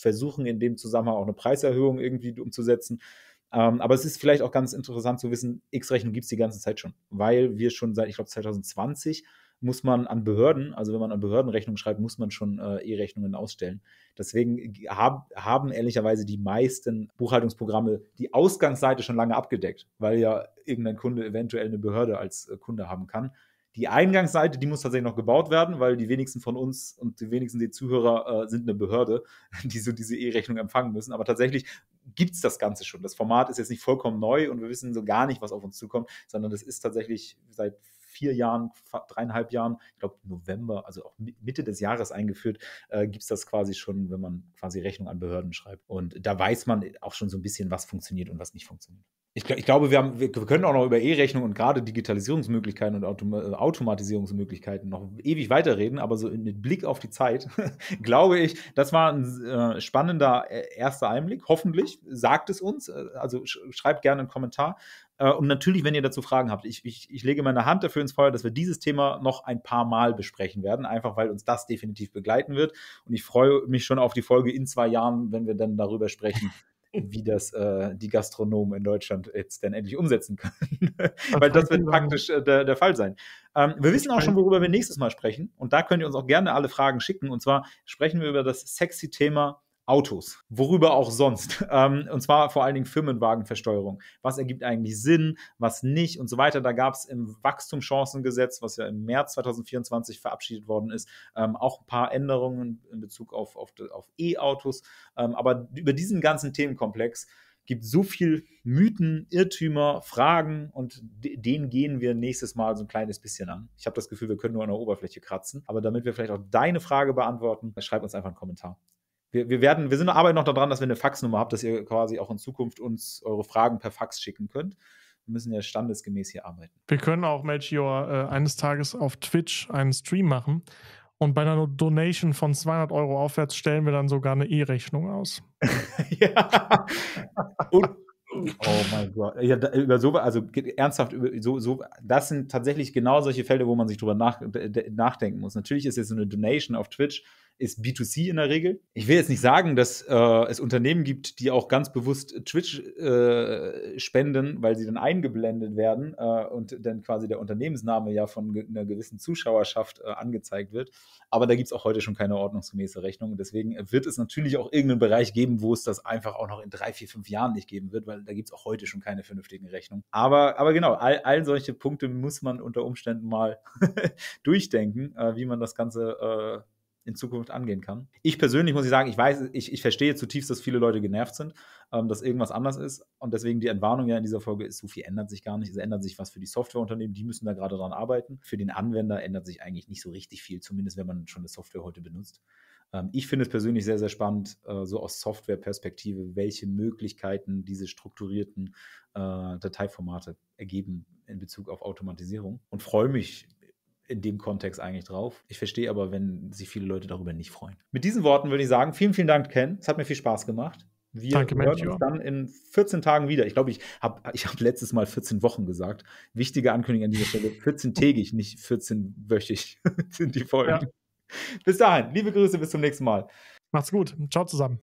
versuchen, in dem Zusammenhang auch eine Preiserhöhung irgendwie umzusetzen. Aber es ist vielleicht auch ganz interessant zu wissen, X-Rechnung gibt es die ganze Zeit schon, weil wir schon seit, ich glaube, 2020 muss man an Behörden, also wenn man an Behörden Rechnung schreibt, muss man schon E-Rechnungen ausstellen. Deswegen haben ehrlicherweise die meisten Buchhaltungsprogramme die Ausgangsseite schon lange abgedeckt, weil ja irgendein Kunde eventuell eine Behörde als Kunde haben kann. Die Eingangsseite, die muss tatsächlich noch gebaut werden, weil die wenigsten von uns und die wenigsten der Zuhörer sind eine Behörde, die so diese E-Rechnung empfangen müssen. Aber tatsächlich gibt es das Ganze schon. Das Format ist jetzt nicht vollkommen neu und wir wissen so gar nicht, was auf uns zukommt, sondern das ist tatsächlich seit 4 Jahren, 3,5 Jahren, ich glaube November, also auch Mitte des Jahres eingeführt, gibt es das quasi schon, wenn man quasi Rechnung an Behörden schreibt. Und da weiß man auch schon so ein bisschen, was funktioniert und was nicht funktioniert. Ich glaube, wir können auch noch über E-Rechnung und gerade Digitalisierungsmöglichkeiten und Automatisierungsmöglichkeiten noch ewig weiterreden, aber so mit Blick auf die Zeit, glaube ich, das war ein spannender erster Einblick. Hoffentlich sagt es uns, also schreibt gerne einen Kommentar. Und natürlich, wenn ihr dazu Fragen habt, ich lege meine Hand dafür ins Feuer, dass wir dieses Thema noch ein paar Mal besprechen werden, einfach weil uns das definitiv begleiten wird. Und ich freue mich schon auf die Folge in 2 Jahren, wenn wir dann darüber sprechen, wie das die Gastronomen in Deutschland jetzt dann endlich umsetzen können. Weil das wird praktisch der Fall sein. Wir wissen auch schon, worüber wir nächstes Mal sprechen. Und da könnt ihr uns auch gerne alle Fragen schicken. Und zwar sprechen wir über das sexy Thema Autos, worüber auch sonst. Und zwar vor allen Dingen Firmenwagenversteuerung. Was ergibt eigentlich Sinn, was nicht und so weiter. Da gab es im Wachstumschancengesetz, was ja im März 2024 verabschiedet worden ist, auch ein paar Änderungen in Bezug auf E-Autos. Aber über diesen ganzen Themenkomplex gibt so viel Mythen, Irrtümer, Fragen und denen gehen wir nächstes Mal so ein kleines bisschen an. Ich habe das Gefühl, wir können nur an der Oberfläche kratzen. Aber damit wir vielleicht auch deine Frage beantworten, schreib uns einfach einen Kommentar. Wir sind arbeiten noch daran, dass wir eine Faxnummer habt, dass ihr quasi auch in Zukunft uns eure Fragen per Fax schicken könnt. Wir müssen ja standesgemäß hier arbeiten. Wir können auch, Melchior, eines Tages auf Twitch einen Stream machen und bei einer Donation von 200 € aufwärts stellen wir dann sogar eine E-Rechnung aus. Ja. Und oh mein Gott. Ja, über so, also ernsthaft, das sind tatsächlich genau solche Felder, wo man sich drüber nachdenken muss. Natürlich ist jetzt so eine Donation auf Twitch, ist B2C in der Regel. Ich will jetzt nicht sagen, dass es Unternehmen gibt, die auch ganz bewusst Twitch spenden, weil sie dann eingeblendet werden und dann quasi der Unternehmensname ja von einer gewissen Zuschauerschaft angezeigt wird. Aber da gibt es auch heute schon keine ordnungsgemäße Rechnung. Und deswegen wird es natürlich auch irgendeinen Bereich geben, wo es das einfach auch noch in 3, 4, 5 Jahren nicht geben wird, weil da gibt es auch heute schon keine vernünftigen Rechnungen. Aber genau, all solche Punkte muss man unter Umständen mal durchdenken, wie man das Ganze in Zukunft angehen kann. Ich persönlich muss ich sagen, ich verstehe zutiefst, dass viele Leute genervt sind, dass irgendwas anders ist und deswegen die Entwarnung ja in dieser Folge ist, so viel ändert sich gar nicht. Es ändert sich was für die Softwareunternehmen, die müssen da gerade dran arbeiten. Für den Anwender ändert sich eigentlich nicht so richtig viel, zumindest wenn man schon eine Software heute benutzt. Ich finde es persönlich sehr, sehr spannend, so aus Softwareperspektive, welche Möglichkeiten diese strukturierten Dateiformate ergeben in Bezug auf Automatisierung und freue mich in dem Kontext eigentlich drauf. Ich verstehe aber, wenn sich viele Leute darüber nicht freuen. Mit diesen Worten würde ich sagen, vielen, vielen Dank, Ken. Es hat mir viel Spaß gemacht. Wir hören uns dann in 14 Tagen wieder. Ich glaube, ich hab letztes Mal 14 Wochen gesagt. Wichtige Ankündigung an dieser Stelle. 14-tägig, nicht 14-wöchig sind die Folgen. Ja. Bis dahin. Liebe Grüße, bis zum nächsten Mal. Macht's gut. Ciao zusammen.